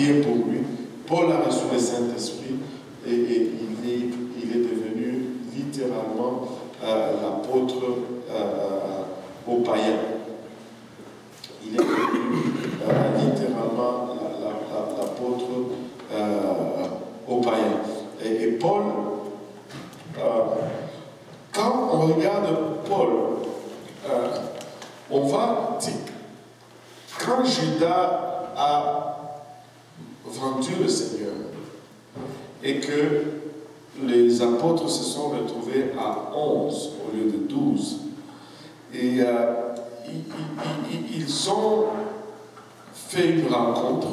prié pour lui. Paul a reçu le Saint-Esprit et il est devenu littéralement l'apôtre aux païens. Il est devenu littéralement l'apôtre aux païens. Et Paul, quand on regarde Paul, on va dire, quand Judas a vendu le Seigneur et que les apôtres se sont retrouvés à 11 au lieu de 12, et ils ont fait une rencontre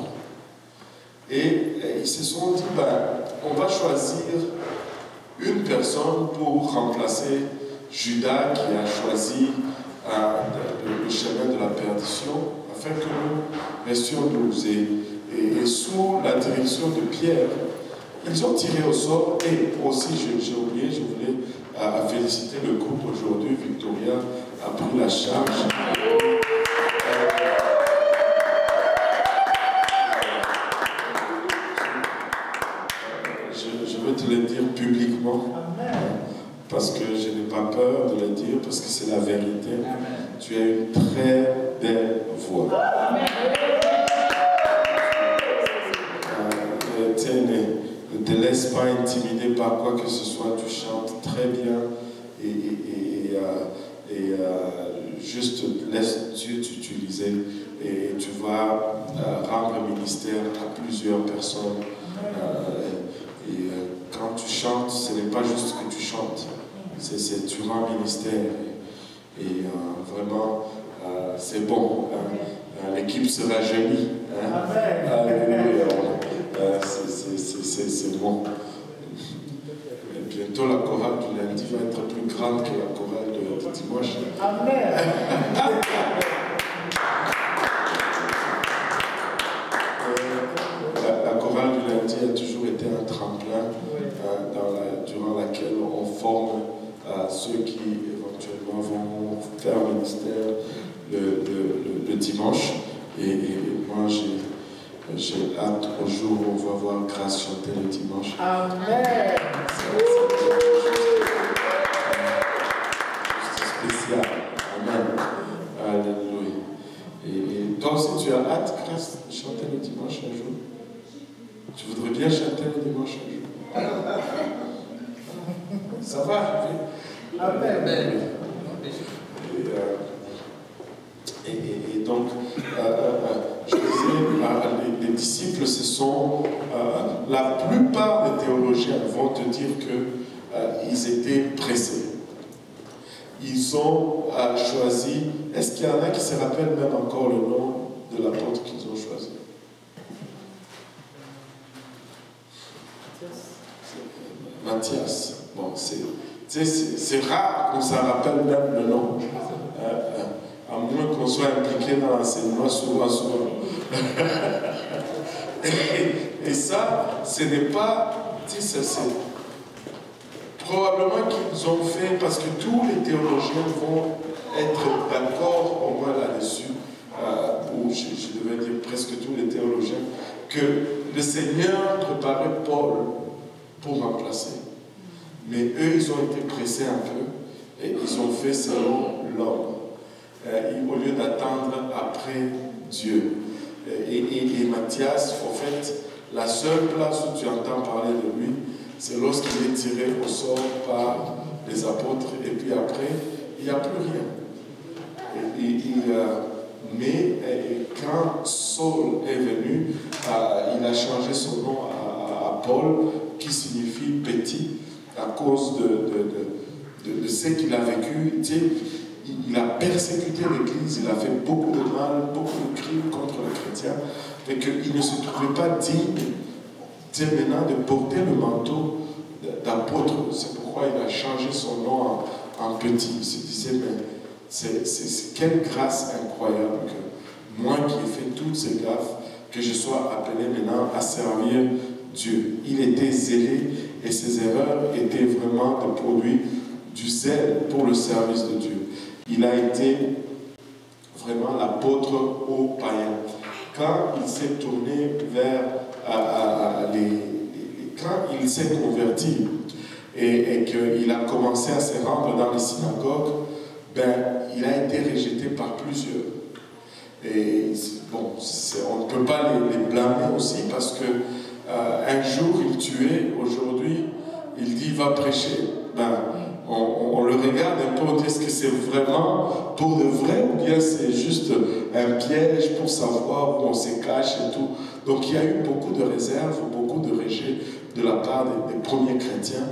et ils se sont dit, ben, on va choisir une personne pour remplacer Judas qui a choisi le chemin de la perdition afin que nous restions 12. Et sous la direction de Pierre, ils ont tiré au sort. Et aussi, j'ai oublié, je voulais féliciter le groupe aujourd'hui. Victoria a pris la charge. Je vais te le dire publiquement. Parce que je n'ai pas peur de le dire, parce que c'est la vérité. Amen. Tu as une très belle voix. Ne te laisse pas intimider par quoi que ce soit. Tu chantes très bien. Juste laisse Dieu t'utiliser. Et tu vas rendre ministère à plusieurs personnes. Quand tu chantes, ce n'est pas juste que tu chantes, c'est tu rends ministère. Vraiment, c'est bon. L'équipe se rajeunit. C'est bon. Et bientôt, la chorale du lundi va être plus grande que la chorale de dimanche. Amen. A toujours été un tremplin durant laquelle on forme ceux qui éventuellement vont faire ministère le dimanche. Et moi, j'ai hâte au jour où on va voir Grâce chanter le dimanche. Amen. C'est spécial. Amen. Alléluia. Et toi, si tu as hâte, Grâce, chanter le dimanche un jour? Tu voudrais bien chanter le dimanche? Ça va arriver. Amen. Et donc, je disais, les disciples, ce sont... la plupart des théologiens vont te dire qu'ils étaient pressés. Ils ont choisi... Est-ce qu'il y en a qui se rappellent même encore le nom de l'apôtre qu'ils ont choisi? Matthias. Bon, c'est rare qu'on s'en rappelle même le nom. À moins qu'on soit impliqué dans l'enseignement souvent. Et ça, ce n'est pas... Probablement qu'ils ont fait, parce que tous les théologiens vont être d'accord au moins là-dessus, ou je devais dire presque tous les théologiens, que le Seigneur préparait Paul pour remplacer. Mais eux, ils ont été pressés un peu et ils ont fait selon l'homme. Au lieu d'attendre après Dieu. Et Matthias, en fait, la seule place où tu entends parler de lui, c'est lorsqu'il est tiré au sort par les apôtres et puis après, il n'y a plus rien. Mais quand Saul est venu, il a changé son nom à Paul, qui signifie petit, à cause de ce qu'il a vécu. Il a persécuté l'Église, il a fait beaucoup de mal, beaucoup de crimes contre les chrétiens, et qu'il ne se trouvait pas digne, maintenant, de porter le manteau d'apôtre. C'est pourquoi il a changé son nom en petit. Il se disait, mais c'est quelle grâce incroyable que moi qui ai fait toutes ces gaffes, que je sois appelé maintenant à servir Dieu. Il était zélé et ses erreurs étaient vraiment le produit du zèle pour le service de Dieu. Il a été vraiment l'apôtre aux païens. Quand il s'est tourné vers il s'est converti et qu'il a commencé à se rendre dans les synagogues, ben, il a été rejeté par plusieurs. Et bon, on ne peut pas les blâmer aussi parce que un jour il tuait, aujourd'hui il dit va prêcher. Ben, on le regarde un peu, on dit est-ce que c'est vraiment pour de vrai ou bien c'est juste un piège pour savoir où on se cache et tout. Donc il y a eu beaucoup de réserves, beaucoup de rejets de la part des premiers chrétiens.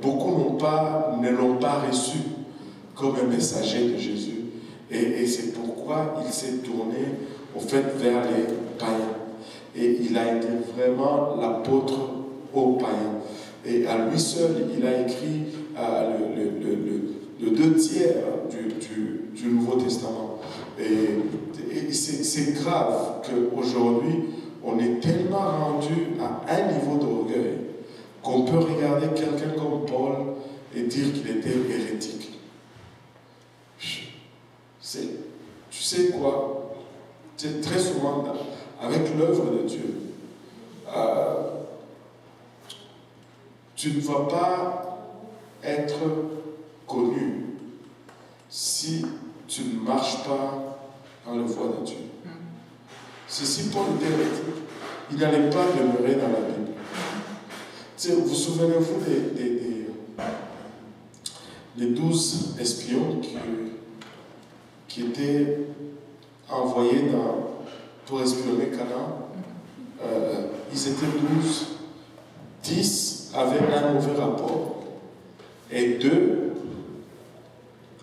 Beaucoup ne l'ont pas reçu comme un messager de Jésus. Et c'est pourquoi il s'est tourné en fait vers les païens. Et il a été vraiment l'apôtre aux païens. Et à lui seul, il a écrit le 2/3 du Nouveau Testament. Et c'est grave qu'aujourd'hui, on est tellement rendu à un niveau d'orgueil qu'on peut regarder quelqu'un comme Paul et dire qu'il était hérétique. Tu sais quoi? C'est très souvent avec l'œuvre de Dieu. Tu ne vas pas être connu si tu ne marches pas dans la voie de Dieu. Ceci pour le dire, il n'allait pas demeurer dans la Bible. Vous vous souvenez-vous des 12 espions qui étaient envoyés pour espionner Canaan? Ils étaient 12, 10 avaient un mauvais rapport et 2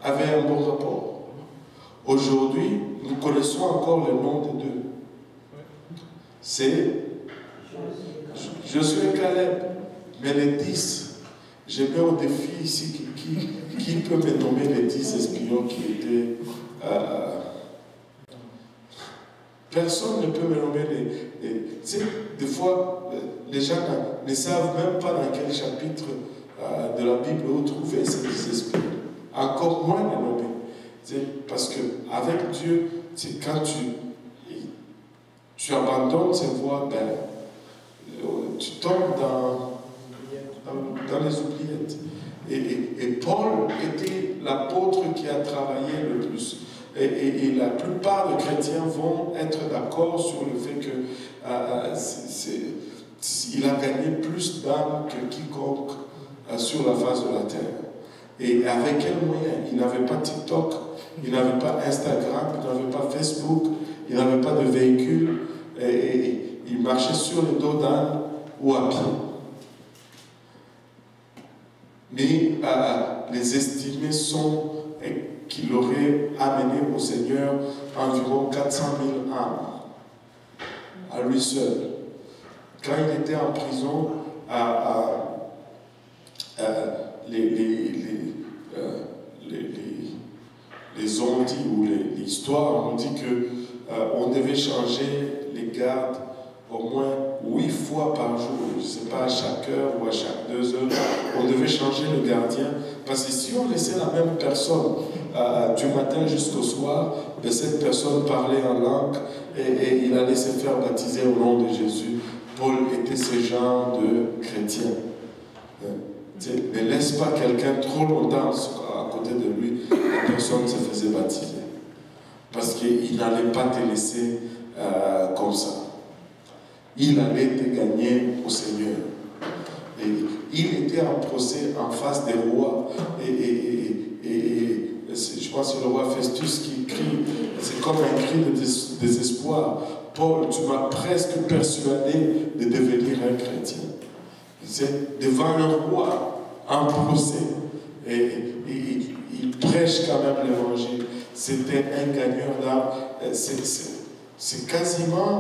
avaient un bon rapport. Aujourd'hui, nous connaissons encore le nom des 2. C'est Josué et Caleb, mais les 10, j'ai mis au défi ici qui peut me nommer les 10 espions qui étaient. Personne ne peut me nommer tu sais, des fois, les gens ne savent même pas dans quel chapitre de la Bible où trouver ces 10 esprits. Encore moins les nommer. Tu sais, parce qu'avec Dieu, c'est tu sais, quand tu abandonnes ces voies, ben, tu tombes dans les oubliettes. Et Paul était l'apôtre qui a travaillé le plus. Et la plupart des chrétiens vont être d'accord sur le fait que il a gagné plus d'âmes que quiconque sur la face de la terre. Et avec quel moyen? Il n'avait pas TikTok, il n'avait pas Instagram, il n'avait pas Facebook, il n'avait pas de véhicule, et il marchait sur le dos d'âne ou à pied. Mais les estimés sont qu'il aurait amené au Seigneur environ 400 000 âmes à lui seul. Quand il était en prison, les on dit ou l'histoire on dit que on devait changer les gardes au moins 8 fois par jour. Je ne sais pas, à chaque heure ou à chaque 2 heures, on devait changer le gardien. Parce que si on laissait la même personne du matin jusqu'au soir, ben cette personne parlait en langue et il allait se faire baptiser au nom de Jésus. Paul était ce genre de chrétien. Ne laisse pas quelqu'un trop longtemps à côté de lui, la personne se faisait baptiser. Parce qu'il n'allait pas te laisser comme ça. Il allait te gagner au Seigneur. Et il était en procès en face des rois. Je pense que c'est le roi Festus qui crie. C'est comme un cri de désespoir. Paul, tu m'as presque persuadé de devenir un chrétien. C'est devant le roi, en procès. Et il prêche quand même l'évangile. C'était un gagneur d'âme. C'est quasiment...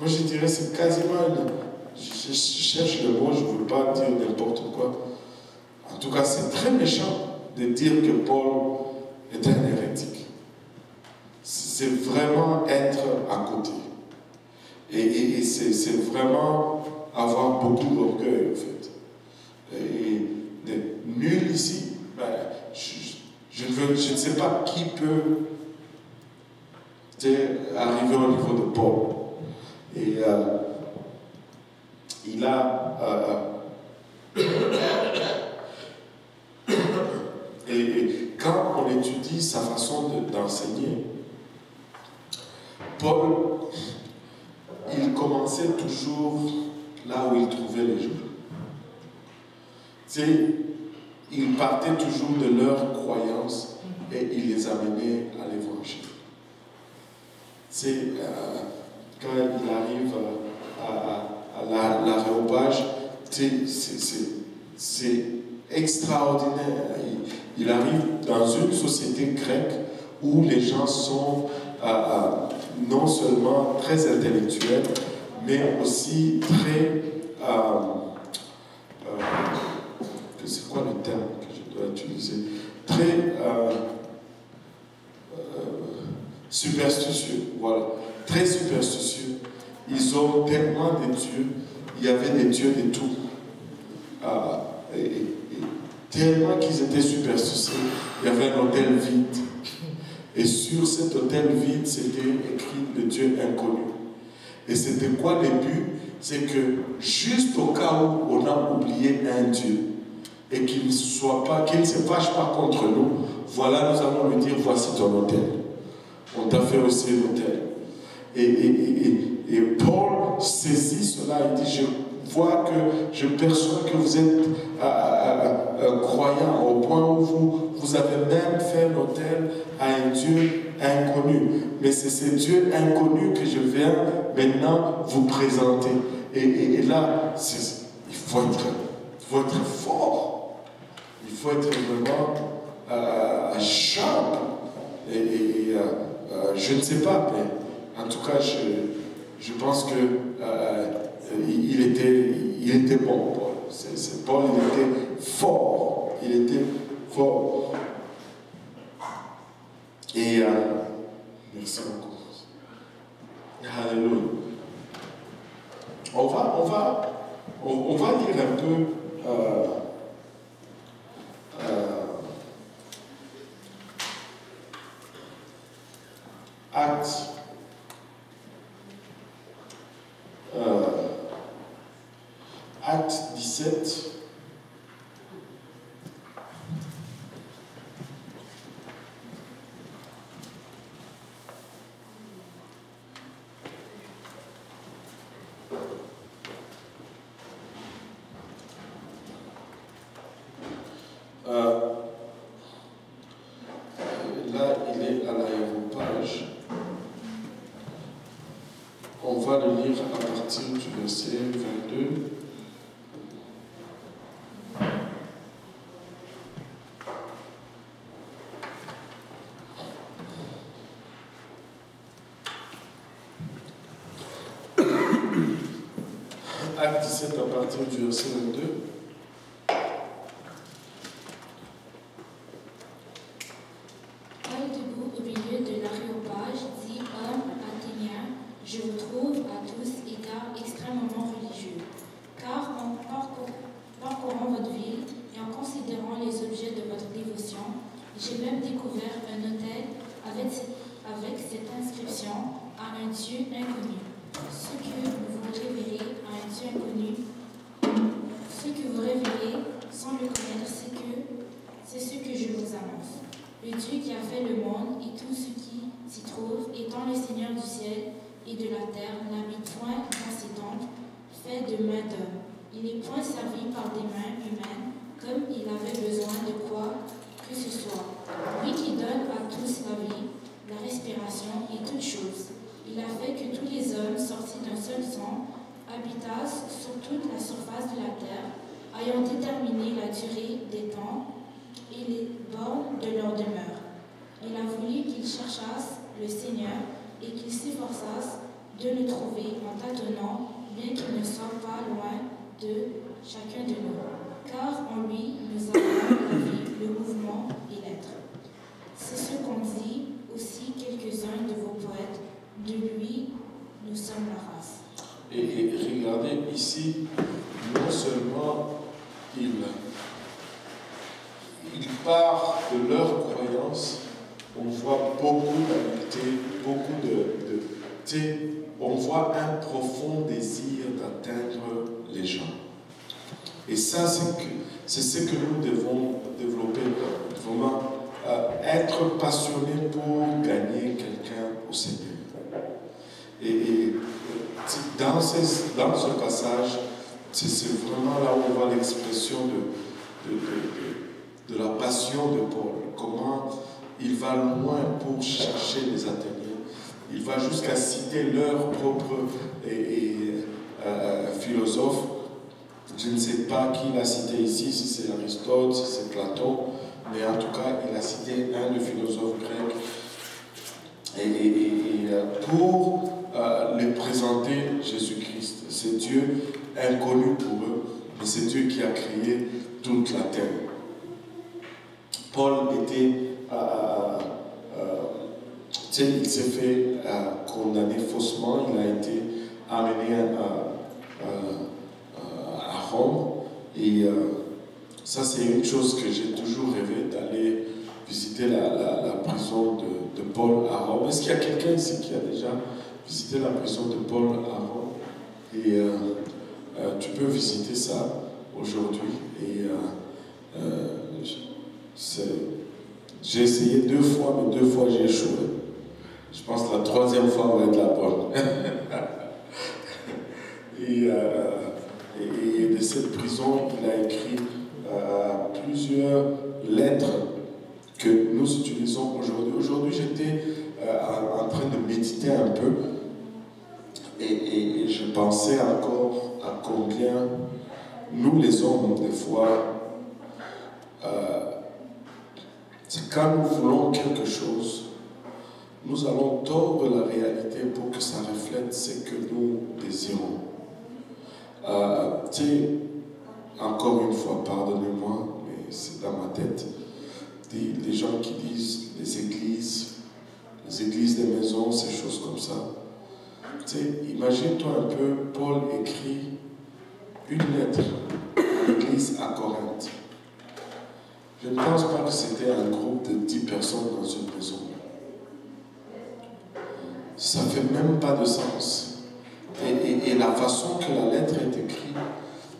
Moi je dirais c'est quasiment... Je cherche le mot, je ne veux pas dire n'importe quoi. En tout cas, c'est très méchant de dire que Paul est un hérétique. C'est vraiment être à côté. Et c'est vraiment avoir beaucoup d'orgueil, en fait. Nul ici, ben, je ne sais pas qui peut arriver au niveau de Paul. il a et quand on étudie sa façon d'enseigner, Paul, il commençait toujours là où il trouvait les gens. Il partait toujours de leurs croyances et il les amenait à l'évangile. C'est quand il arrive à l'aréopage, c'est extraordinaire. Il arrive dans une société grecque où les gens sont non seulement très intellectuels, mais aussi très... c'est quoi le terme que je dois utiliser? Très superstitieux, voilà. Très superstitieux. Ils ont tellement des dieux, il y avait des dieux de tout. Tellement qu'ils étaient superstitieux, il y avait un hôtel vide. Et sur cet hôtel vide, c'était écrit le Dieu inconnu. Et c'était quoi le but? C'est que juste au cas où on a oublié un Dieu, et qu'il ne soit pas, qu'il ne se fâche pas contre nous, voilà, nous allons lui dire, voici ton hôtel. On t'a fait aussi un hôtel. Et Paul saisit cela, il dit, je vois que, je perçois que vous êtes croyants au point où vous avez même fait un hôtel à un Dieu inconnu. Mais c'est ce Dieu inconnu que je viens maintenant vous présenter. Et là, il faut être fort, il faut être vraiment sharp. Je ne sais pas, mais en tout cas, je pense que il était bon. Paul, il était fort. Il était fort. Et merci beaucoup. Alléluia. On va lire un peu. Actes. Actes 17. Du verset 22. Paul, debout au milieu de l'aréopage, dit: Hommes athéniens, je vous trouve à tous égards extrêmement religieux, car en parcourant votre ville et en considérant les objets de votre dévotion, j'ai même découvert un autel avec cette inscription: à un Dieu inconnu. Le Dieu qui a fait le monde et tout ce qui s'y trouve, étant le Seigneur du ciel et de la terre, n'habite point dans ses temples faits de main d'homme. Il n'est point servi par des mains humaines, comme il avait besoin de quoi que ce soit. Lui qui donne à tous la vie, la respiration et toutes choses. Il a fait que tous les hommes sortis d'un seul sang habitassent sur toute la surface de la terre, ayant déterminé la durée des temps et les bornes de leur demeure. Il a voulu qu'ils cherchassent le Seigneur et qu'ils s'efforçassent de le trouver en tâtonnant, bien qu'il ne soit pas loin de chacun de nous. Car en lui, nous avons la vie, le mouvement et l'être. C'est ce qu'ont dit aussi quelques-uns de vos poètes. De lui, nous sommes la race. Et regardez ici, non seulement ils partent de leurs croyances, on voit beaucoup d'habileté, beaucoup de on voit un profond désir d'atteindre les gens. Et ça, c'est ce que nous devons développer, vraiment être passionné pour gagner quelqu'un au Seigneur. Et dans ce passage, c'est vraiment là où on voit l'expression de la passion de Paul, comment il va loin pour chercher les Athéniens. Il va jusqu'à citer leur propre philosophe. Je ne sais pas qui l'a cité ici, si c'est Aristote, si c'est Platon, mais en tout cas, il a cité un des philosophes grecs. Pour les présenter Jésus-Christ, c'est Dieu inconnu pour eux, mais c'est Dieu qui a créé toute la terre. Paul était, il s'est fait condamner faussement, il a été amené à Rome, et ça c'est une chose que j'ai toujours rêvé, d'aller visiter la prison de Paul à Rome. Est-ce qu'il y a quelqu'un ici qui a déjà visité la prison de Paul à Rome? Et tu peux visiter ça aujourd'hui. Et j'ai essayé 2 fois, mais 2 fois j'ai échoué. Je pense que la 3e fois va être la bonne. Et de cette prison, il a écrit plusieurs lettres que nous utilisons aujourd'hui. Aujourd'hui, j'étais en train de méditer un peu et je pensais encore à combien nous, les hommes, des fois, c'est quand nous voulons quelque chose, nous allons tordre la réalité pour que ça reflète ce que nous désirons. Encore une fois, pardonnez-moi, mais c'est dans ma tête. Les gens qui disent les églises des maisons, ces choses comme ça. Imagine-toi un peu, Paul écrit une lettre à l'église à Corinthe. Je ne pense pas que c'était un groupe de 10 personnes dans une maison. Ça ne fait même pas de sens. Et la façon que la lettre est écrite,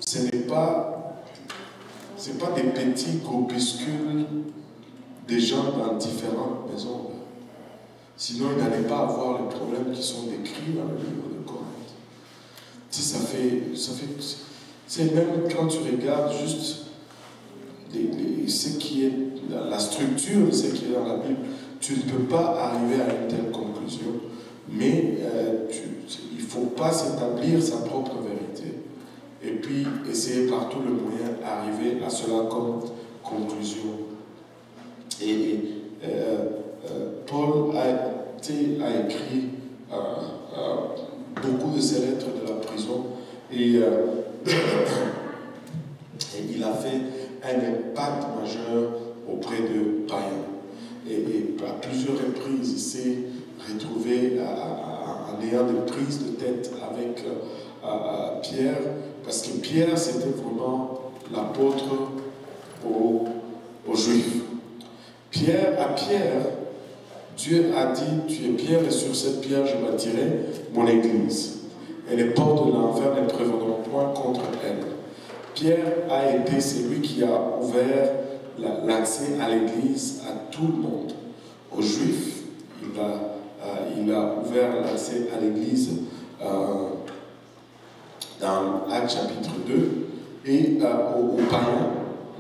ce n'est pas, des petits groupuscules des gens dans différentes maisons. Sinon, ils n'allaient pas avoir les problèmes qui sont décrits dans le livre de Corinthe. Tu sais, c'est même quand tu regardes juste ce qui est la structure, ce qui est dans la Bible, tu ne peux pas arriver à une telle conclusion. Mais il ne faut pas s'établir sa propre vérité et puis essayer par tous les moyens d'arriver à cela comme conclusion. Paul a écrit beaucoup de ses lettres de la prison et il a fait un impact majeur auprès de païens. Et à plusieurs reprises, il s'est retrouvé en ayant des prises de tête avec Pierre, parce que Pierre, c'était vraiment l'apôtre aux Juifs. À Pierre, Dieu a dit, tu es Pierre et sur cette pierre je bâtirai mon église. Et les portes de l'enfer ne prévaudront point contre elle. Pierre a été celui qui a ouvert l'accès à l'église à tout le monde. Aux Juifs, il a ouvert l'accès à l'église dans Actes chapitre 2 et aux païens,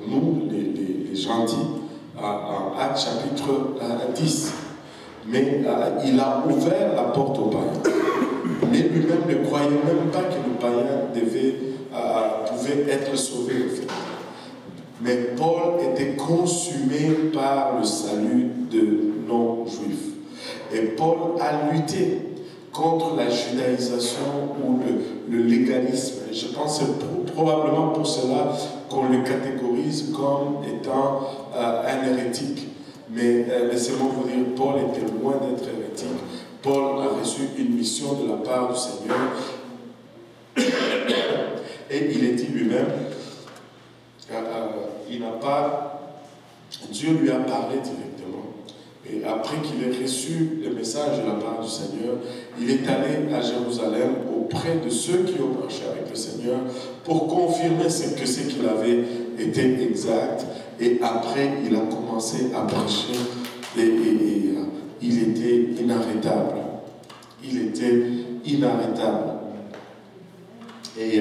nous les gentils, en Actes chapitre 10. Mais il a ouvert la porte aux païens. Mais lui-même ne croyait même pas que les païens pouvaient être sauvés. Mais Paul était consumé par le salut de non-juifs. Et Paul a lutté contre la judaïsation ou le légalisme. Et je pense que c'est probablement pour cela qu'on le catégorise comme étant un hérétique. Mais laissez-moi vous dire, Paul était loin d'être hérétique. Paul a reçu une mission de la part du Seigneur. Et il est dit lui-même, il n'a pas... Dieu lui a parlé directement. Et après qu'il ait reçu le message de la part du Seigneur, il est allé à Jérusalem auprès de ceux qui ont marché avec le Seigneur pour confirmer ce que c'est qu'il avait été exact. Et après, il a commencé à prêcher et il était inarrêtable. Il était inarrêtable. Et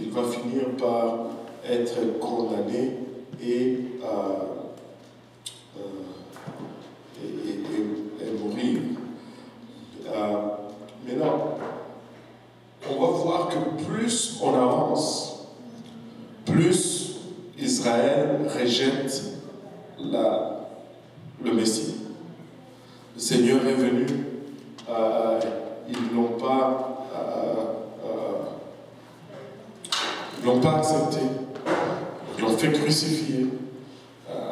il va finir par être condamné et mourir. Maintenant, on va voir que plus on avance, plus Israël rejette le Messie. Le Seigneur est venu, ils n'ont pas... ils ne l'ont pas accepté. Ils l'ont fait crucifier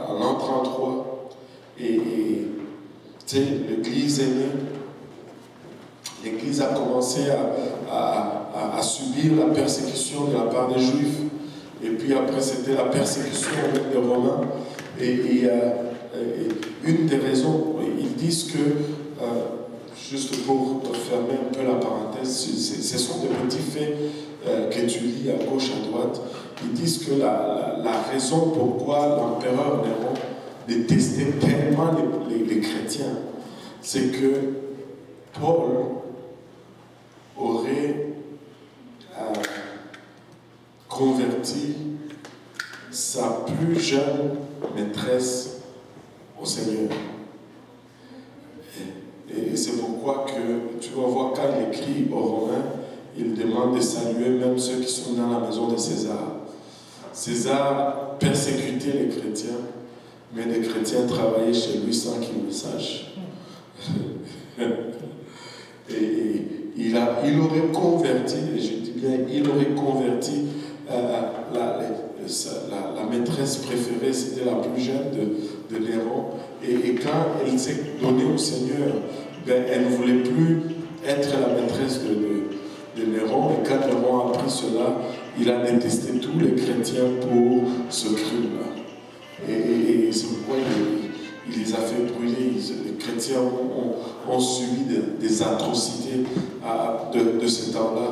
en l'an 33. Et tu sais, l'Église est née. L'Église a commencé à subir la persécution de la part des Juifs. Et puis après, c'était la persécution des Romains. Et une des raisons, ils disent que, juste pour fermer un peu la parenthèse, ce sont des petits faits que tu lis à gauche, à droite. Ils disent que la raison pourquoi l'empereur Néron détestait tellement les chrétiens, c'est que Paul aurait converti sa plus jeune maîtresse au Seigneur. Et c'est pourquoi que tu vas voir quand il écrit aux Romains, il demande de saluer même ceux qui sont dans la maison de César. César persécutait les chrétiens, mais les chrétiens travaillaient chez lui sans qu'il le sache. Et il aurait converti, et je dis bien, il aurait converti la maîtresse préférée, c'était la plus jeune de Néron. Et quand elle s'est donnée au Seigneur, ben, elle ne voulait plus être la maîtresse de Néron. Et quand Néron a appris cela, il a détesté tous les chrétiens pour ce crime-là. Et c'est pourquoi il les a fait brûler. Les chrétiens ont subi des atrocités de ce temps-là.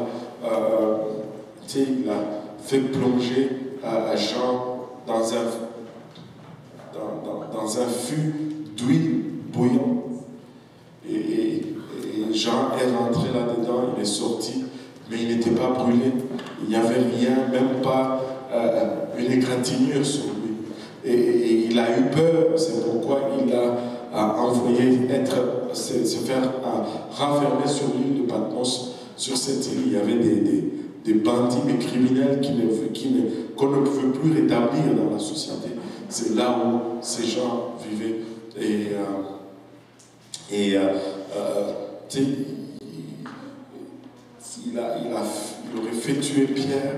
Tu sais, il a fait plonger à Jean dans un fût d'huile bouillante. Et Jean est rentré là-dedans, il est sorti, mais il n'était pas brûlé. Il n'y avait rien, même pas une égratignure sur lui. Et il a eu peur, c'est pourquoi il a envoyé se faire renfermer sur l'île de Patmos. Sur cette île, il y avait des bandits, des criminels qu'on ne pouvait plus rétablir dans la société. C'est là où ces gens vivaient. Il aurait fait tuer Pierre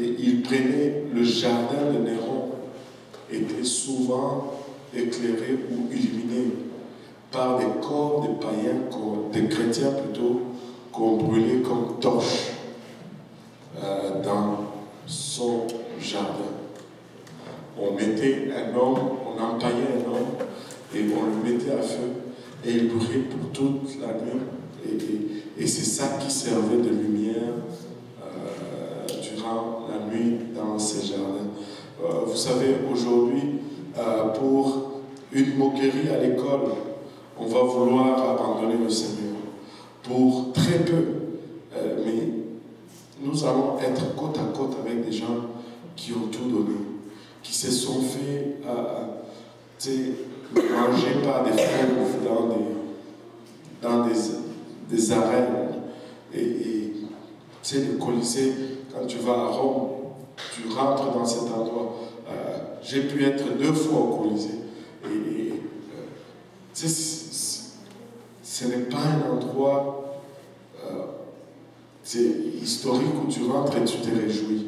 et il prenait le jardin de Néron, était souvent éclairé ou illuminé par des corps de païens, des chrétiens plutôt, qu'on brûlait comme torches dans son jardin. On mettait un homme, on empaillait un homme et on le mettait à feu et il brûlait pour toute la nuit. Et c'est ça qui servait de lumière durant la nuit dans ces jardins. Vous savez, aujourd'hui, pour une moquerie à l'école, on va vouloir abandonner le Seigneur. Pour très peu, mais nous allons être côte à côte avec des gens qui ont tout donné, qui se sont fait manger par des fous dans des arènes. Et tu sais, le Colisée, quand tu vas à Rome, tu rentres dans cet endroit. J'ai pu être 2 fois au Colisée. Et ce n'est pas un endroit... c'est historique où tu rentres et tu te réjouis.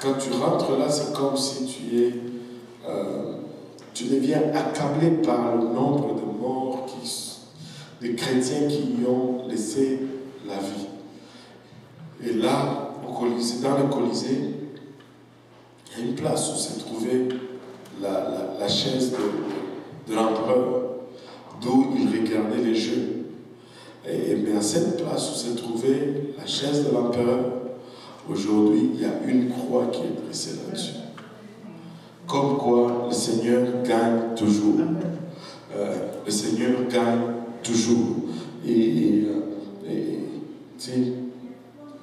Quand tu rentres là, c'est comme si tu deviens accablé par le nombre de morts, de chrétiens qui y ont laissé la vie. Et là, dans le Colisée, il y a une place où s'est trouvée la chaise de l'empereur, d'où il regardait les jeux. Mais à cette place où s'est trouvée la chaise de l'empereur, aujourd'hui, il y a une croix qui est dressée là-dessus. Comme quoi, le Seigneur gagne toujours. Le Seigneur gagne toujours. Et tu sais,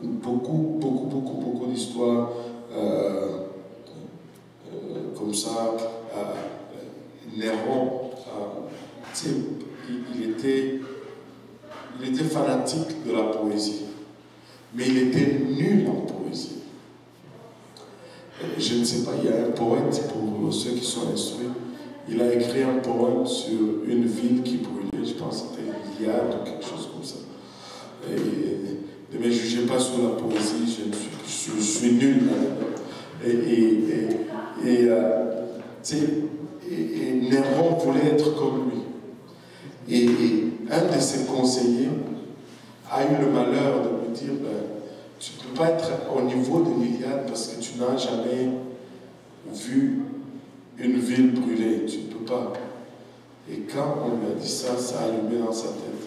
beaucoup d'histoires comme ça. Néron, tu sais, il était fanatique de la poésie, mais il était nul en poésie. Je ne sais pas, il y a un poète, pour ceux qui sont instruits, il a écrit un poème sur une ville qui brûlait, je pense que c'était Iliade ou quelque chose comme ça. Et ne me jugez pas sur la poésie, je suis nul. Et Néron voulait être comme lui. Et un de ses conseillers a eu le malheur de lui dire « Tu ne peux pas être au niveau de l'Iliade parce que tu n'as jamais vu une ville brûlée. Tu ne peux pas. » Et quand on lui a dit ça, ça a allumé dans sa tête.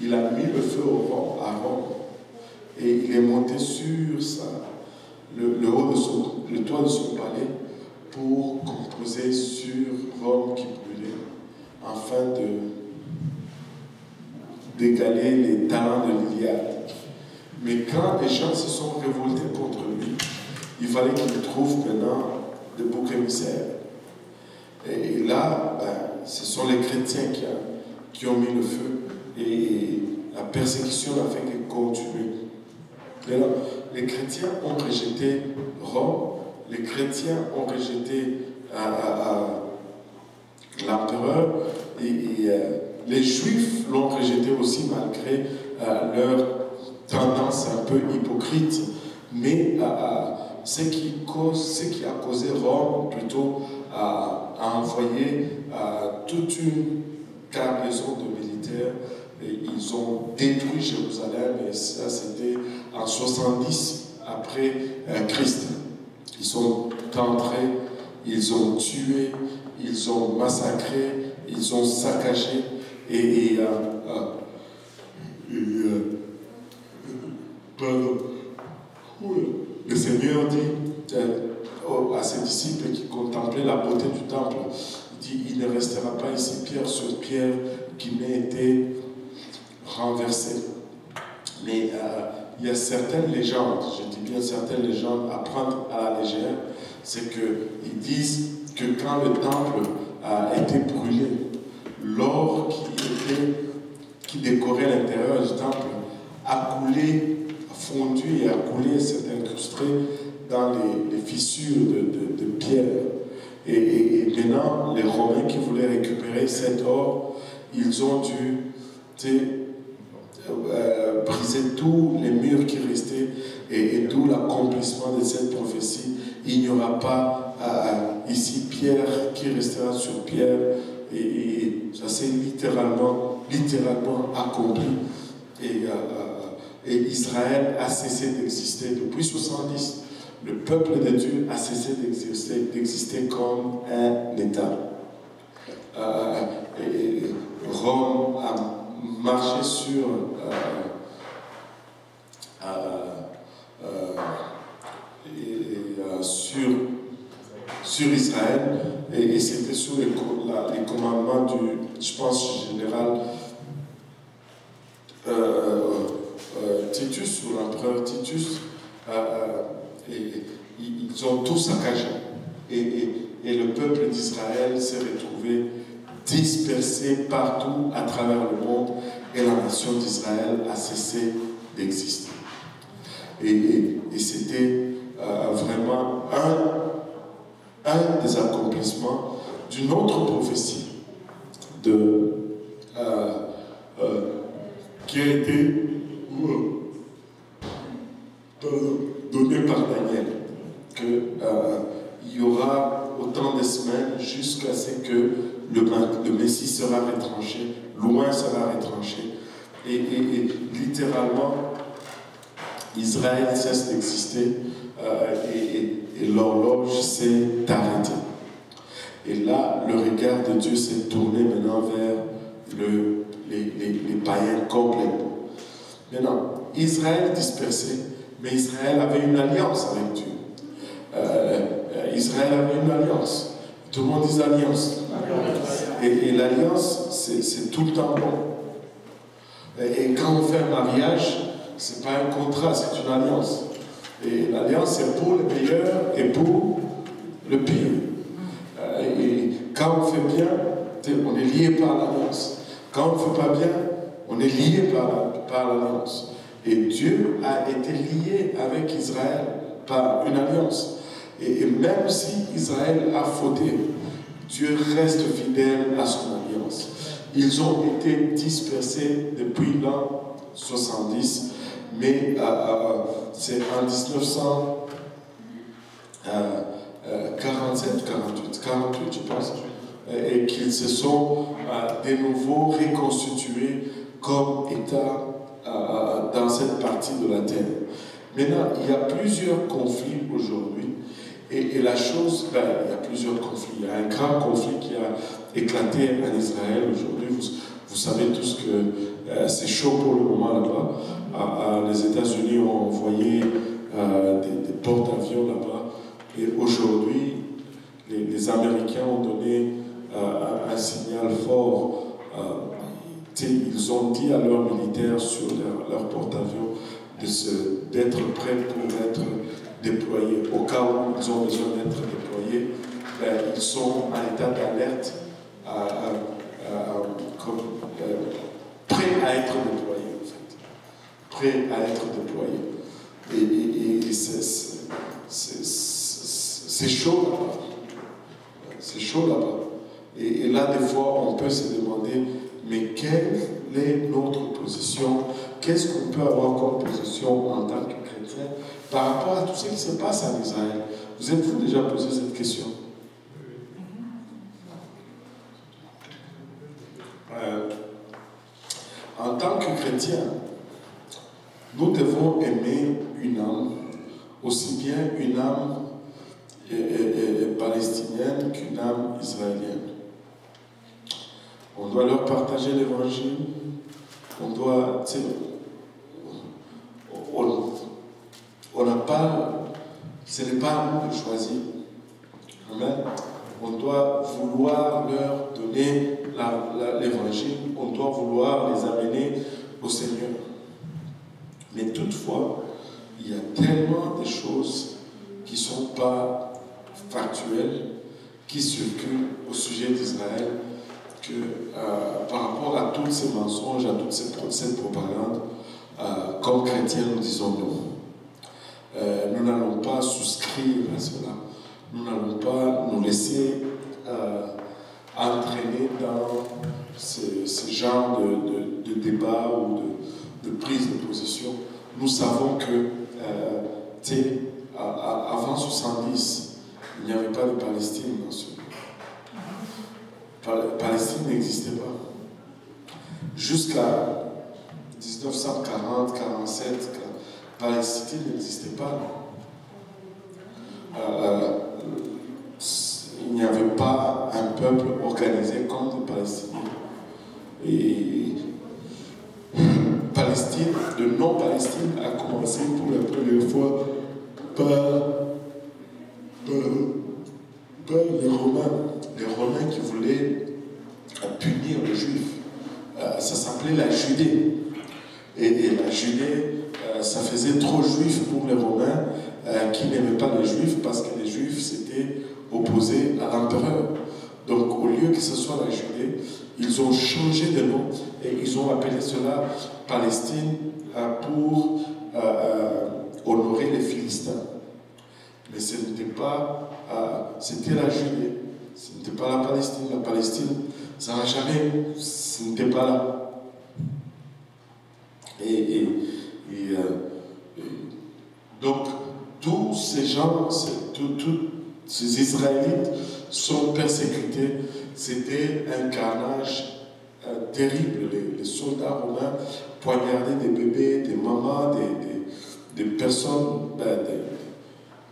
Il a mis le feu à Rome et il est monté sur le haut de le toit de son palais pour composer sur Rome qui brûlait afin de d'égaler les talents de l'Iliade. Mais quand les gens se sont révoltés contre lui, il fallait qu'il trouve maintenant des boucs émissaires. Et là, ce sont les chrétiens qui ont mis le feu. Et la persécution a fait qu'elle continue. Et alors, les chrétiens ont rejeté Rome, les chrétiens ont rejeté l'empereur et les Juifs l'ont rejeté aussi malgré leur tendance un peu hypocrite. Mais ce qui a causé Rome plutôt a envoyé toute une cargaison de militaires. Et ils ont détruit Jérusalem et ça c'était en 70 après Christ. Ils sont entrés, ils ont tué, ils ont massacré, ils ont saccagé. Le Seigneur dit à ses disciples qui contemplaient la beauté du temple, il dit, il ne restera pas ici pierre sur pierre qui n'a été renversée. Mais il y a certaines légendes, je dis bien certaines légendes à prendre à la légère, c'est qu'ils disent que quand le temple a été brûlé, l'or qui décorait l'intérieur du temple a coulé, a fondu et a coulé, s'est incrusté dans les fissures de pierre. Et maintenant, les Romains qui voulaient récupérer cet or, ils ont dû briser tous les murs qui restaient et d'où l'accomplissement de cette prophétie. Il n'y aura pas ici pierre qui restera sur pierre. Et ça s'est littéralement accompli. Et Israël a cessé d'exister. Depuis 70, le peuple de Dieu a cessé d'exister comme un État. Et Rome a marché sur sur Israël, et c'était sous les commandements du, je pense, général Titus, ou l'empereur Titus, et ils ont tout saccagé. Et le peuple d'Israël s'est retrouvé dispersé partout à travers le monde, et la nation d'Israël a cessé d'exister. Et c'était vraiment un des accomplissements d'une autre prophétie qui a été donnée par Daniel, que il y aura autant de semaines jusqu'à ce que le Messie sera retranché, loin sera retranché, et littéralement Israël cesse d'exister. Et l'horloge s'est arrêtée. Et là, le regard de Dieu s'est tourné maintenant vers les païens complètement. Maintenant, Israël dispersé, mais Israël avait une alliance avec Dieu. Israël avait une alliance. Tout le monde dit alliance. Et l'alliance, c'est tout le temps bon. Et quand on fait un mariage, ce n'est pas un contrat, c'est une alliance. Et l'alliance, c'est pour le meilleur et pour le pire. Et quand on fait bien, on est lié par l'alliance. Quand on ne fait pas bien, on est lié par l'alliance. Et Dieu a été lié avec Israël par une alliance. Et même si Israël a fauté, Dieu reste fidèle à son alliance. Ils ont été dispersés depuis l'an 70, mais c'est en 1947, 48, je pense, et qu'ils se sont de nouveau reconstitués comme État dans cette partie de la terre. Maintenant, il y a plusieurs conflits aujourd'hui. Et la chose, il y a plusieurs conflits. Il y a un grand conflit qui a éclaté en Israël aujourd'hui. Vous savez tous que c'est chaud pour le moment là-bas. Les États-Unis ont envoyé des porte-avions là-bas. Et aujourd'hui, les Américains ont donné un signal fort. Ils ont dit à leurs militaires sur leur porte-avions d'être prêts pour être déployés. Au cas où ils ont besoin d'être déployés, ils sont en état d'alerte, prêts à être déployés, en fait. Prêts à être déployés. Et c'est chaud là-bas. C'est chaud là-bas. Et là, des fois, on peut se demander, mais quelle est notre position? Qu'est-ce qu'on peut avoir comme position en tant que chrétien par rapport à tout ce qui se passe en Israël? Vous êtes-vous déjà posé cette question? En tant que chrétien, nous devons aimer une âme, aussi bien une âme palestinienne qu'une âme israélienne. On doit leur partager l'évangile, on doit, tu sais, on n'a pas, ce n'est pas à nous de choisir. Amen. On doit vouloir leur donner l'évangile, on doit vouloir les amener au Seigneur. Mais toutefois, il y a tellement de choses qui ne sont pas factuelles, qui circulent au sujet d'Israël, que par rapport à tous ces mensonges, à toute cette propagande, comme chrétiens, nous disons non. Nous n'allons pas souscrire à cela. Nous n'allons pas nous laisser entraîner dans ce genre de débat ou de prise de position. Nous savons que, avant 70, il n'y avait pas de Palestine dans ce monde. Palestine n'existait pas. Jusqu'à 1940, 47, Palestine n'existait pas. Il n'y avait pas un peuple organisé contre les Palestiniens. Et Palestine, le nom Palestine a commencé pour la première fois par les Romains. Les Romains qui voulaient punir les Juifs. Ça s'appelait la Judée. Et la Judée, ça faisait trop juif pour les Romains qui n'aimaient pas les Juifs parce que les Juifs s'étaient opposés à l'empereur. Donc au lieu que ce soit la Judée, ils ont changé de nom et ils ont appelé cela Palestine pour honorer les Philistins. Mais ce n'était pas... c'était la Judée. Ce n'était pas la Palestine. La Palestine, ça n'a jamais... Ce n'était pas là. Donc, tous ces gens, tous ces Israélites sont persécutés. C'était un carnage terrible. Les soldats romains poignardaient des bébés, des mamans, des personnes,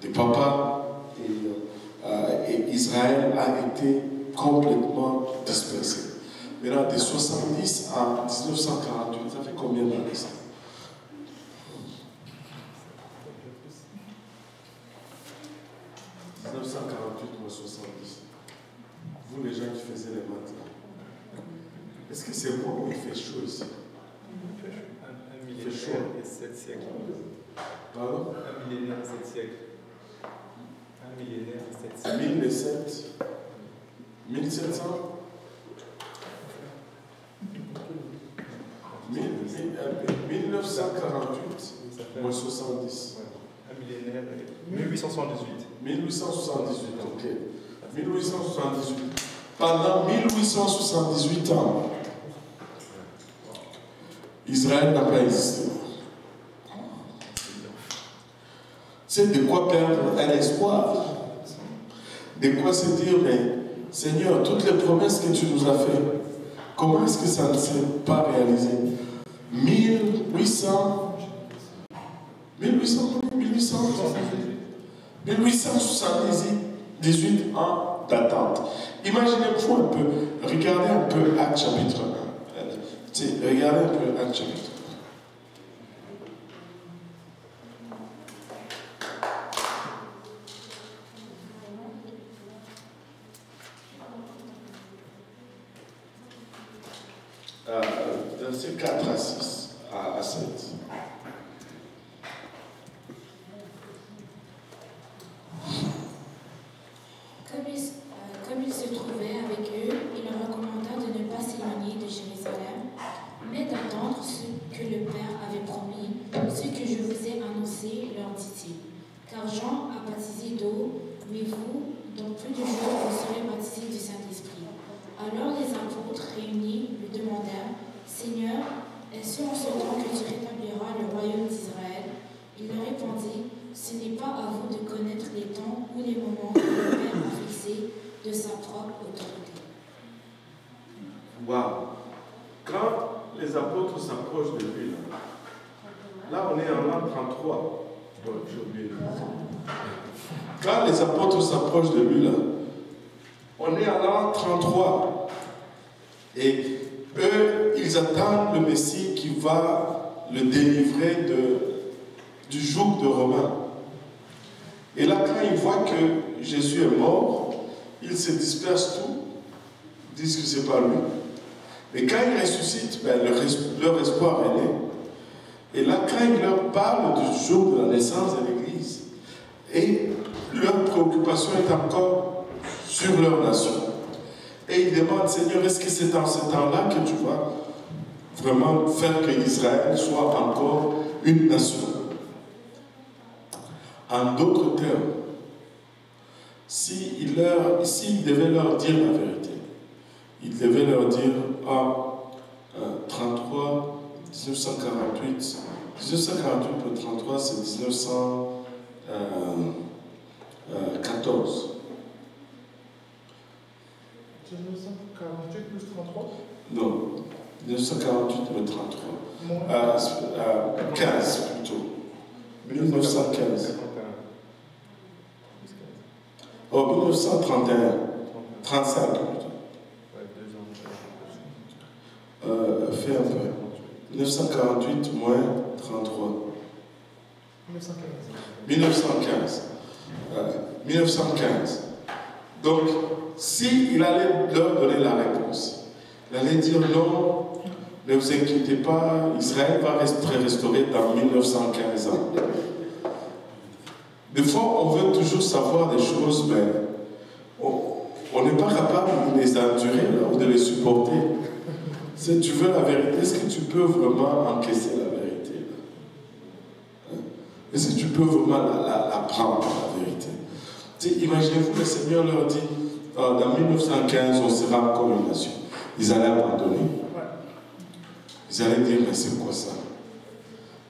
des papas. et Israël a été complètement dispersé. Maintenant, de 70 à 1948, ça fait combien d'années ça? Vous, les gens qui faisaient les maths, est-ce que c'est bon ou il fait chaud ici? Il fait chaud. Et 7 siècles. Pardon? Un millénaire et 7 siècles. Un millénaire et 7 siècles. 1007. 1700. 1948 moins 70. Un millénaire et 1878. 1878, ok. 1878. Pendant 1878 ans, Israël n'a pas existé. C'est de quoi perdre un espoir. De quoi se dire, mais Seigneur, toutes les promesses que tu nous as faites, comment est-ce que ça ne s'est pas réalisé? 1878 ans d'attente. Imaginez-vous un peu, regardez un peu Actes chapitre 1. Regardez un peu Actes chapitre 1. Versets 4 à 6, à 7. Comme il se trouvait avec eux, il leur recommanda de ne pas s'éloigner de Jérusalem, mais d'attendre ce que le Père avait promis, ce que je vous ai annoncé, leur dit-il. Car Jean a baptisé d'eau, mais vous, dans peu de jours, vous serez baptisés du Saint-Esprit. Alors les apôtres réunis lui demandèrent, Seigneur, est-ce en ce temps que tu rétabliras le royaume d'Israël? Il leur répondit, ce n'est pas à vous de connaître les temps ou les moments que le Père a fixés de sa propre autorité. Waouh! Quand les apôtres s'approchent de lui, là on est en l'an 33. Bon, j'ai oublié. Quand les apôtres s'approchent de lui, là, on est en l'an 33. Et eux, ils attendent le Messie qui va le délivrer du joug de Romain. Et là, quand ils voient que Jésus est mort, ils se dispersent tous, disent que c'est pas lui. Mais quand il ressuscite, ben, leur espoir est né. Et là, quand il leur parle du jour de la naissance de l'Église, et leur préoccupation est encore sur leur nation. Et ils demandent, Seigneur, est-ce que c'est dans ce temps-là que tu vas vraiment faire que Israël soit encore une nation? En d'autres termes, s'il devait leur dire la vérité, il devait leur dire, ah, 33, 1948, 1948 pour 33, c'est 1914. 1948 plus 33 ? Non, 1948 plus 33. Bon. 15 plutôt. 1915. Oh, 1931. 35 plutôt. Fais un peu. 1948 moins 33. 1915. Donc, s'il allait leur donner la réponse, il allait dire non, ne vous inquiétez pas, Israël va être restauré dans 1915 ans. Des fois, on veut toujours savoir des choses, mais on n'est pas capable de les endurer ou de les supporter. Si tu veux la vérité, est-ce que tu peux vraiment encaisser la vérité? Est-ce que tu peux vraiment la prendre, la vérité? Imaginez-vous que le Seigneur leur dit, dans 1915, on sera comme une nation. Ils allaient abandonner. Ils allaient dire, mais c'est quoi ça?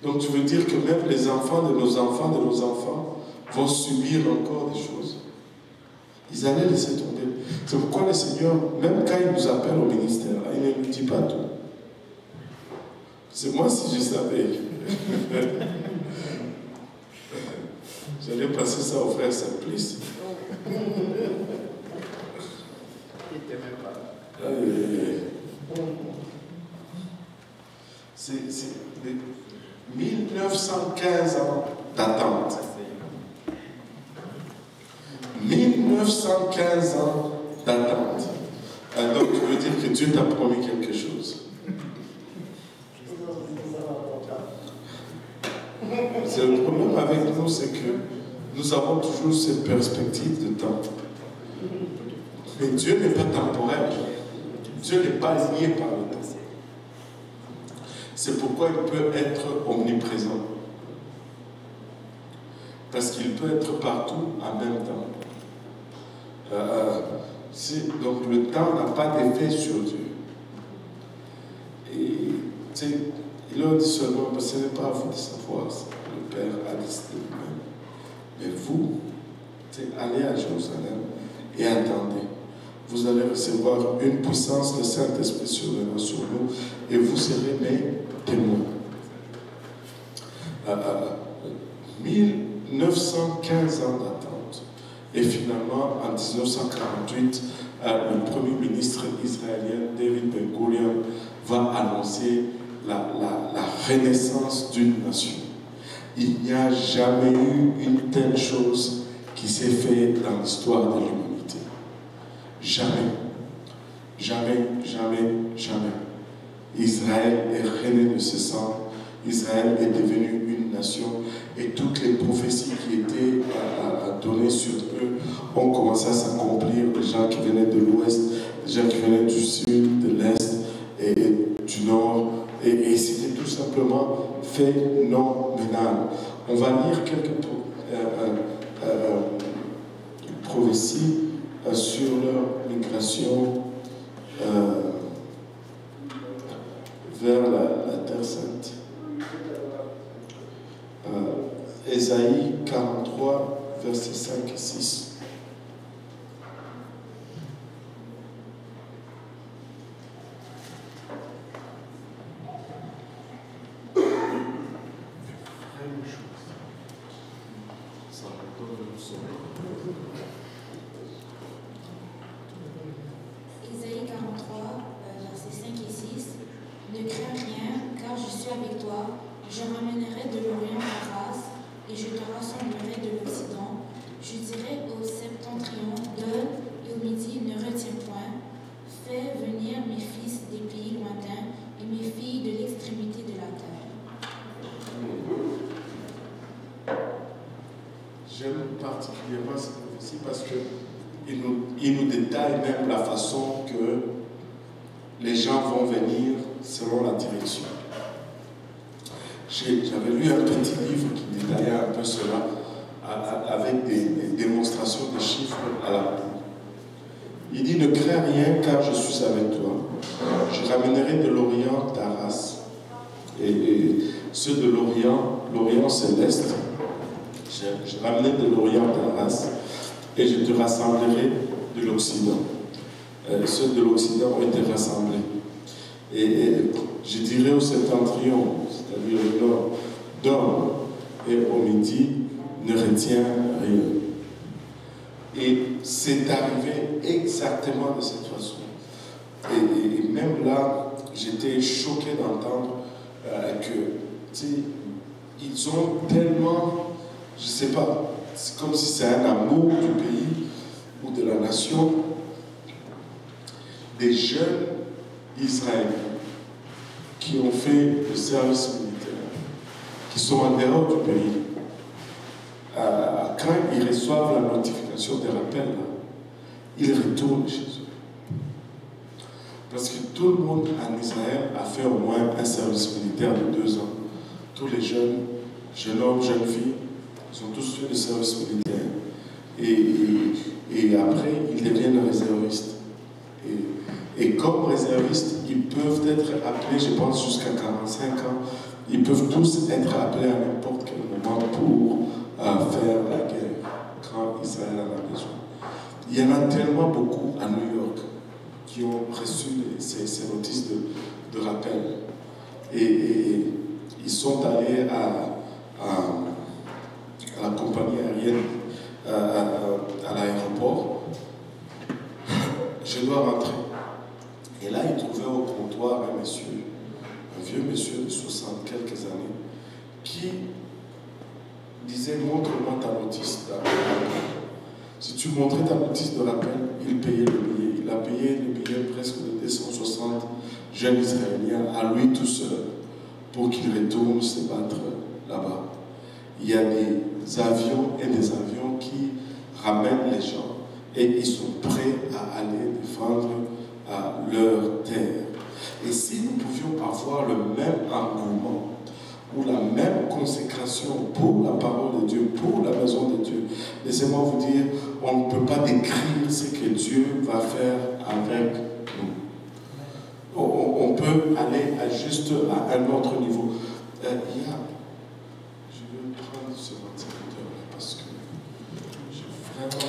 Donc tu veux dire que même les enfants de nos enfants, vont subir encore des choses. Ils allaient laisser tomber. C'est pourquoi le Seigneur, même quand il nous appelle au ministère, il ne nous dit pas tout. C'est moi si je savais. J'allais passer ça au frère Simplice. Il n'était même pas là. C'est 1915 ans d'attente. 1915 ans d'attente. Alors tu veux dire que Dieu t'a promis quelque chose. C'est le problème avec nous, c'est que nous avons toujours cette perspective de temps. Mais Dieu n'est pas temporel. Dieu n'est pas lié par le temps. C'est pourquoi il peut être omniprésent. Parce qu'il peut être partout en même temps. Donc le temps n'a pas d'effet sur Dieu. Et tu sais, il leur dit seulement, ce n'est pas à vous de savoir, ça. Le Père a décidé lui-même. Mais vous, allez à Jérusalem et attendez. Vous allez recevoir une puissance de Saint-Esprit sur nous et vous serez mes témoins. 1915 ans d'attente. Et finalement, en 1948, le premier ministre israélien, David Ben-Gurion, va annoncer la renaissance d'une nation. Il n'y a jamais eu une telle chose qui s'est faite dans l'histoire de l'humanité. Jamais. Jamais, jamais, jamais. Israël est rené de ce sang. Israël est devenu une nation. Et toutes les prophéties qui étaient données sur eux ont commencé à s'accomplir. Les gens qui venaient de l'ouest, les gens qui venaient du sud, de l'est et du nord. Et c'était tout simplement phénoménal. On va lire quelques prophéties sur leur migration vers la Terre Sainte. Ésaïe 43, versets 5 et 6. Rassemblerai de l'Occident. Ceux de l'Occident ont été rassemblés. Et je dirais au septentrion, c'est-à-dire au nord, d'or et au midi, ne retient rien. Et c'est arrivé exactement de cette façon. Et même là, j'étais choqué d'entendre que ils ont tellement, je ne sais pas, c'est comme si c'est un amour du pays ou de la nation, des jeunes Israéliens qui ont fait le service militaire, qui sont en dehors du pays. Quand ils reçoivent la notification des rappels, ils retournent chez eux. Parce que tout le monde en Israël a fait au moins un service militaire de 2 ans. Tous les jeunes hommes, jeunes filles, ils ont tous fait le service militaire. Et après, ils deviennent réservistes. Et comme réservistes, ils peuvent être appelés, je pense, jusqu'à 45 ans. Ils peuvent tous être appelés à n'importe quel moment pour faire la guerre quand Israël en a besoin. Il y en a tellement beaucoup à New York qui ont reçu ces notices de rappel. Et ils sont allés à la compagnie aérienne disait, montre-moi ta notice dans la peine. Si tu montrais ta notice dans la peine, il payait le billet. Il a payé le billet presque de 260 jeunes Israéliens à lui tout seul pour qu'il retourne se battre là-bas. Il y a des avions et des avions qui ramènent les gens et ils sont prêts à aller défendre à leur terre. Et si nous pouvions avoir le même engouement ou la même consécration pour la parole de Dieu, pour la maison de Dieu, laissez-moi vous dire, on ne peut pas décrire ce que Dieu va faire avec nous. On peut aller juste à un autre niveau. Je vais prendre ce ventilateur là parce que j'ai vraiment...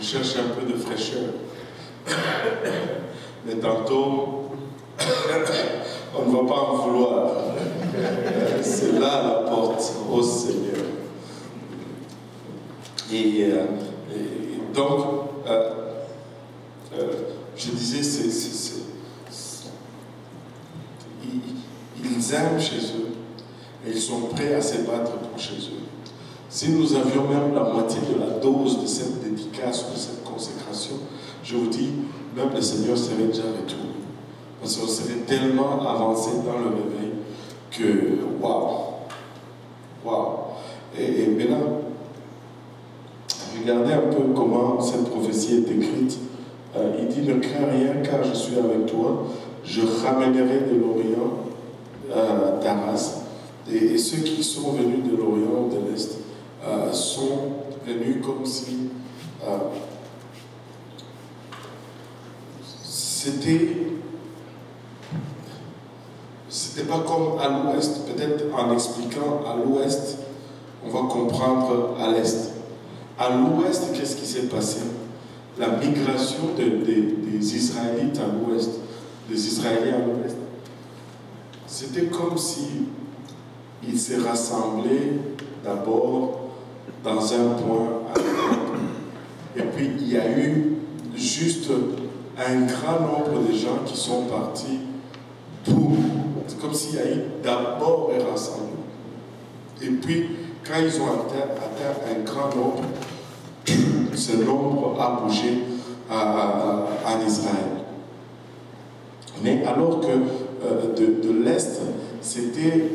cherche un peu de fraîcheur. Mais tantôt, on ne va pas en vouloir. C'est là la porte au Seigneur. Et donc, je disais, ils aiment chez eux et ils sont prêts à se battre pour chez eux. Si nous avions même la moitié de la dose de cette dédicace, de cette consécration, je vous dis, même le Seigneur serait déjà retourné. Parce qu'on serait tellement avancé dans le réveil que, waouh, waouh. Et maintenant, regardez un peu comment cette prophétie est écrite. Il dit, ne crains rien car je suis avec toi, je ramènerai de l'Orient ta race. Et ceux qui sont venus de l'Orient, de l'Est, sont venus comme si c'était pas comme à l'Ouest. Peut-être en expliquant à l'Ouest, on va comprendre à l'Est. À l'Ouest, qu'est-ce qui s'est passé? La migration des Israélites à l'Ouest, des Israéliens à l'Ouest, c'était comme si ils se rassemblaient d'abord dans un point à l'autre. Et puis il y a eu juste un grand nombre de gens qui sont partis pour... C'est comme s'il y a eu d'abord un rassemblement. Et puis quand ils ont atteint un grand nombre, ce nombre a bougé en Israël. Mais alors que de l'Est, c'était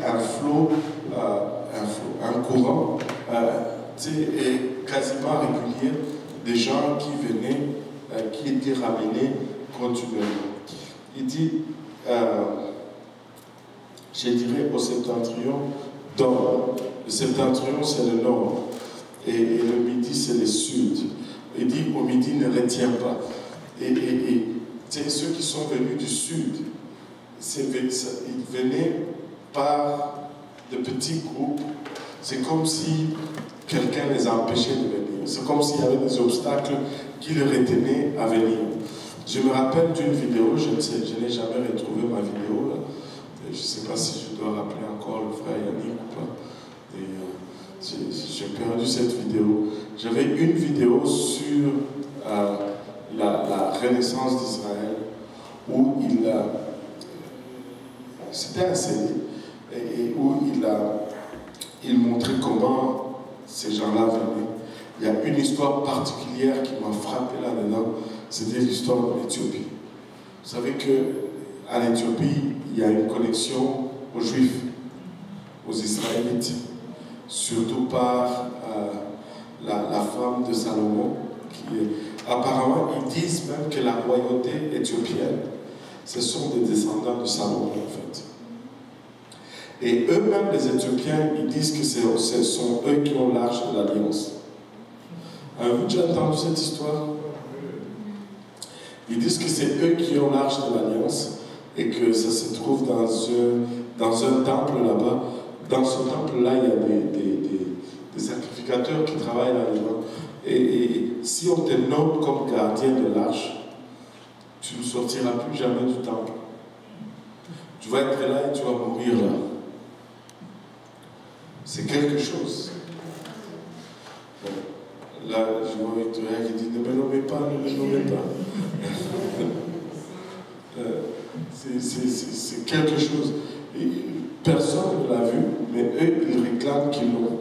un courant et quasiment régulier des gens qui venaient, qui étaient ramenés continuellement. Il dit, je dirais au septentrion d'or. Le septentrion, c'est le nord, et le midi, c'est le sud. Il dit, au midi, ne retiens pas. Et ceux qui sont venus du sud, ils venaient par de petits groupes. C'est comme si quelqu'un les empêchait de venir. C'est comme s'il y avait des obstacles qui les retenaient à venir. Je me rappelle d'une vidéo, je n'ai jamais retrouvé ma vidéo là. Je ne sais pas si je dois rappeler encore le frère Yannick ou pas. J'ai perdu cette vidéo. J'avais une vidéo sur la Renaissance d'Israël où il a... C'était un CD, et où il montrait comment ces gens-là venaient. Il y a une histoire particulière qui m'a frappé là-dedans, c'était l'histoire de l'Éthiopie. Vous savez que à l'Éthiopie, il y a une connexion aux Juifs, aux Israélites, surtout par la femme de Salomon. Apparemment, ils disent même que la royauté éthiopienne, ce sont des descendants de Salomon, en fait. Et eux-mêmes, les Éthiopiens, ils disent que ce sont eux qui ont l'arche de l'Alliance. Avez-vous déjà entendu cette histoire? Ils disent que c'est eux qui ont l'arche de l'Alliance et que ça se trouve dans un temple là-bas. Dans ce temple-là, il y a des sacrificateurs qui travaillent là-dedans. Et si on te nomme comme gardien de l'arche, tu ne sortiras plus jamais du temple. Tu vas être là et tu vas mourir là. C'est quelque chose. Bon. Là, je vois Victoria qui dit « Ne me nommez pas, ne me nommez pas. » C'est quelque chose. Et personne ne l'a vu, mais eux, ils réclament qu'ils l'ont.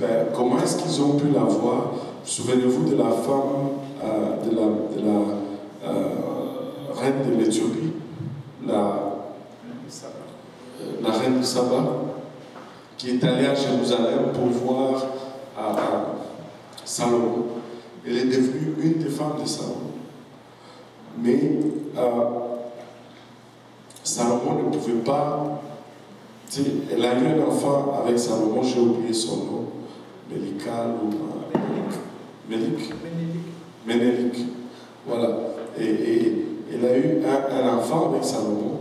Ben, comment est-ce qu'ils ont pu la voir? Souvenez-vous de la femme de la reine de l'Éthiopie, la reine de Saba, qui est allée à Jérusalem pour voir Salomon. Elle est devenue une des femmes de Salomon. Mais Salomon ne pouvait pas. Elle a eu un enfant avec Salomon, j'ai oublié son nom, Menelik. Voilà. Et elle a eu un enfant avec Salomon.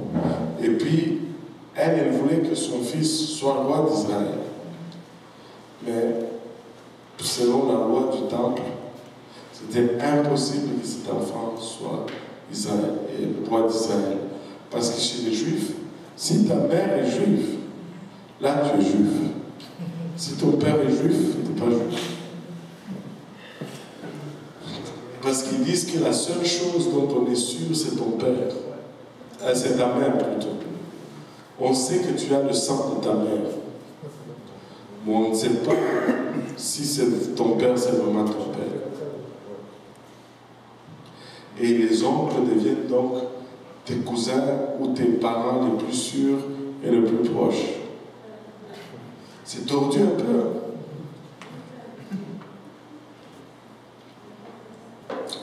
Et puis, elle voulait que son fils soit roi d'Israël. Mais, selon la loi du temple, c'était impossible que cet enfant soit roi d'Israël. Parce que chez les Juifs, si ta mère est juive, là tu es juif. Si ton père est juif, tu n'es pas juif. Parce qu'ils disent que la seule chose dont on est sûr, c'est ton père. C'est ta mère plutôt. On sait que tu as le sang de ta mère. Mais on ne sait pas si ton père, c'est vraiment ton père. Et les oncles deviennent donc tes cousins ou tes parents les plus sûrs et les plus proches. C'est tordu un peu.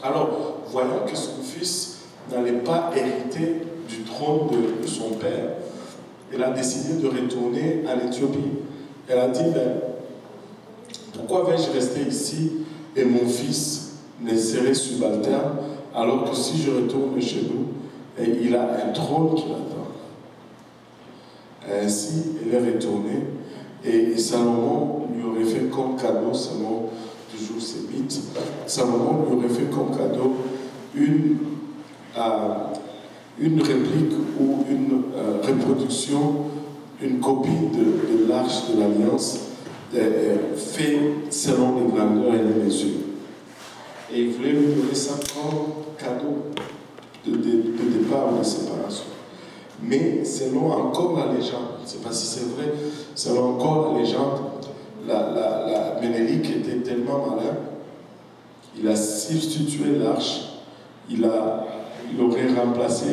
Alors, voyant que son fils n'allait pas hériter du trône de son père, elle a décidé de retourner à l'Éthiopie. Elle a dit, ben, pourquoi vais-je rester ici et mon fils ne serait subalterne alors que si je retourne chez nous, et il a un trône qui l'attend. Ainsi, elle est retournée et Salomon lui aurait fait comme cadeau, Salomon, toujours ses mythes, Salomon lui aurait fait comme cadeau une réplique ou une reproduction, une copie de l'Arche de l'Alliance faite selon les grandeurs et les mesures. Et il voulait lui donner ça comme cadeau. De départ ou de séparation. Mais selon encore la légende, je ne sais pas si c'est vrai, selon encore la légende, la Menelik était tellement malin, il a substitué l'arche, il aurait remplacé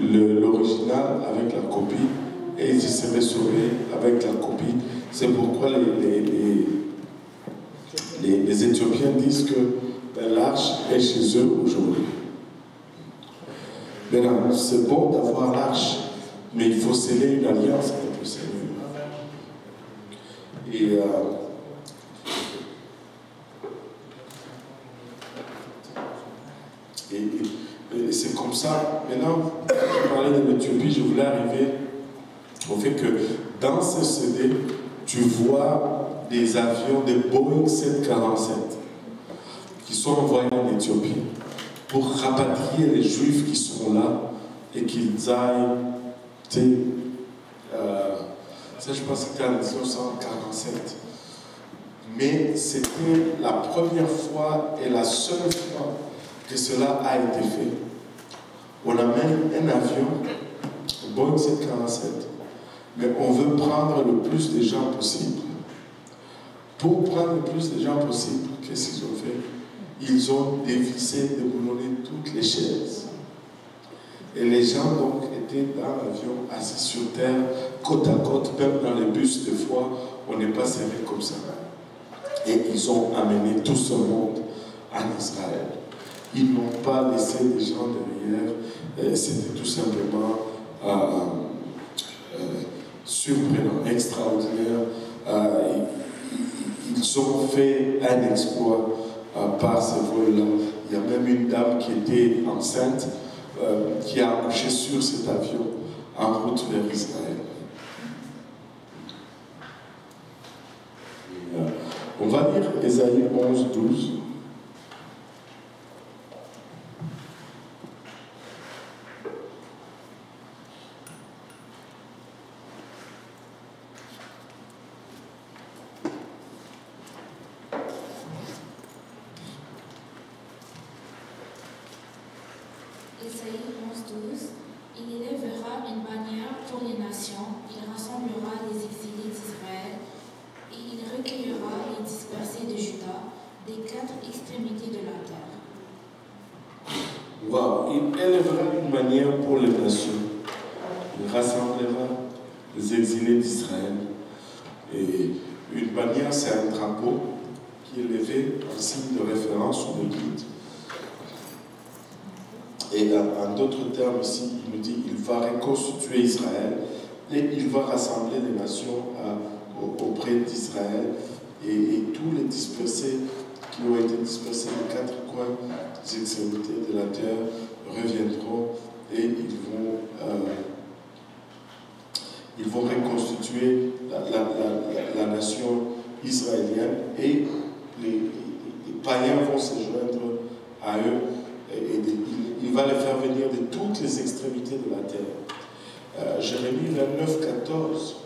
l'original avec la copie et il se serait sauvé avec la copie. C'est pourquoi les Éthiopiens disent que ben, l'arche est chez eux aujourd'hui. Maintenant, c'est bon d'avoir l'arche, mais il faut sceller une alliance avec le Seigneur. Et c'est comme ça. Maintenant, je parlais de l'Éthiopie, je voulais arriver au fait que dans ce CD, tu vois des avions des Boeing 747 qui sont envoyés en Éthiopie pour rapatrier les Juifs qui sont là et qu'ils aillent, ça je pense que c'était en 1947. Mais c'était la première fois et la seule fois que cela a été fait. On amène un avion, Boeing 747, mais on veut prendre le plus de gens possible. Pour prendre le plus de gens possible, qu'est-ce qu'ils ont fait? Ils ont dévissé, déboulonné toutes les chaises. Et les gens donc était dans l'avion, assis sur terre, côte à côte, même dans les bus, des fois, on n'est pas serré comme ça. Et ils ont amené tout ce monde en Israël. Ils n'ont pas laissé les gens derrière. C'était tout simplement surprenant, extraordinaire. Ils ont fait un exploit par ce vol-là. Il y a même une dame qui était enceinte qui a accouché sur cet avion en route vers Israël. Et, on va lire Ésaïe 11, 12. Israël, et il va rassembler les nations auprès d'Israël et tous les dispersés qui ont été dispersés des quatre coins des extrémités de la terre reviendront et ils vont reconstituer la nation israélienne et les païens vont se joindre à eux et il va les faire venir de toutes les extrémités de la terre. Jérémie 29, 14.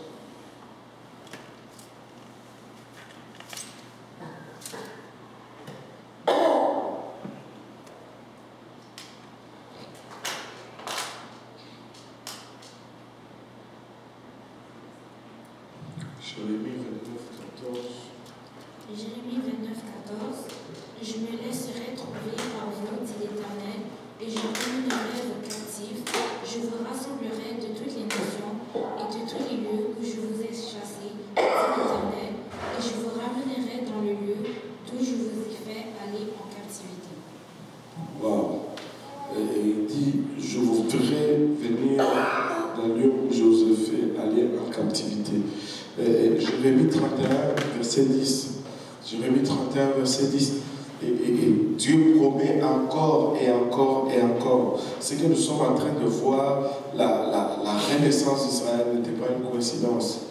Que nous sommes en train de voir la renaissance d'Israël n'était pas une coïncidence.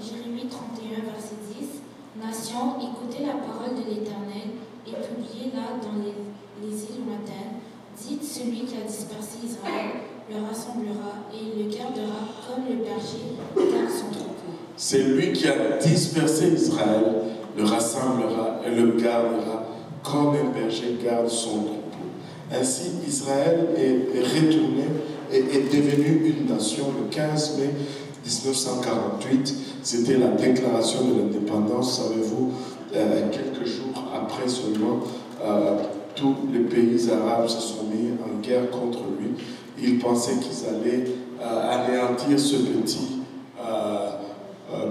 Jérémie 31, verset 10. Nation, écoutez la parole de l'Éternel et publiez-la dans les îles lointaines. Dites, celui qui a dispersé Israël le rassemblera et il le gardera comme le berger garde son troupeau. C'est lui qui a dispersé Israël le rassemblera et le gardera comme un berger garde son troupeau. Ainsi, Israël est retourné et est devenu une nation le 15 mai 1948. C'était la déclaration de l'indépendance, savez-vous, quelques jours après seulement, tous les pays arabes se sont mis en guerre contre lui. Ils pensaient qu'ils allaient anéantir ce petit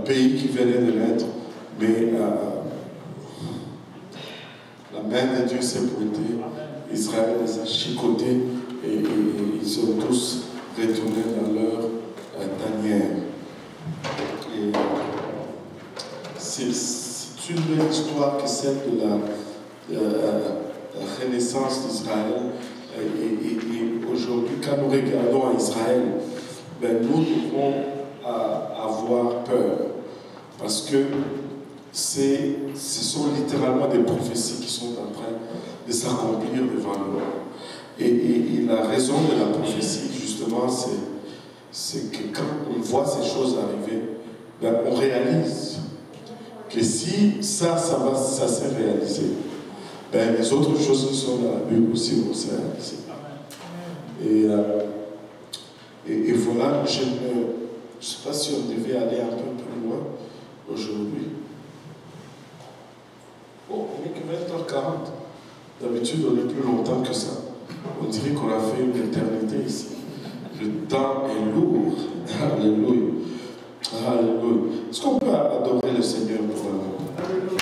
pays qui venait de naître, mais la main de Dieu s'est pointée. Israël les a chicotés et ils sont tous retournés dans leur tanière. C'est une belle histoire que celle de la renaissance d'Israël. Et aujourd'hui, quand nous regardons à Israël, ben nous devons avoir peur. Parce que ce sont littéralement des prophéties qui sont en train de s'accomplir devant nous. Et la raison de la prophétie, justement, c'est que quand on voit ces choses arriver, ben, on réalise que si ça s'est réalisé, ben, les autres choses qui sont dans la Bible aussi vont se réaliser. Et voilà, je ne sais pas si on devait aller un peu plus loin aujourd'hui. Oh, on est que 20h40. D'habitude, on est plus longtemps que ça. On dirait qu'on a fait une éternité ici. Le temps est lourd. Alléluia. Alléluia. Est-ce qu'on peut adorer le Seigneur pour la Alléluia.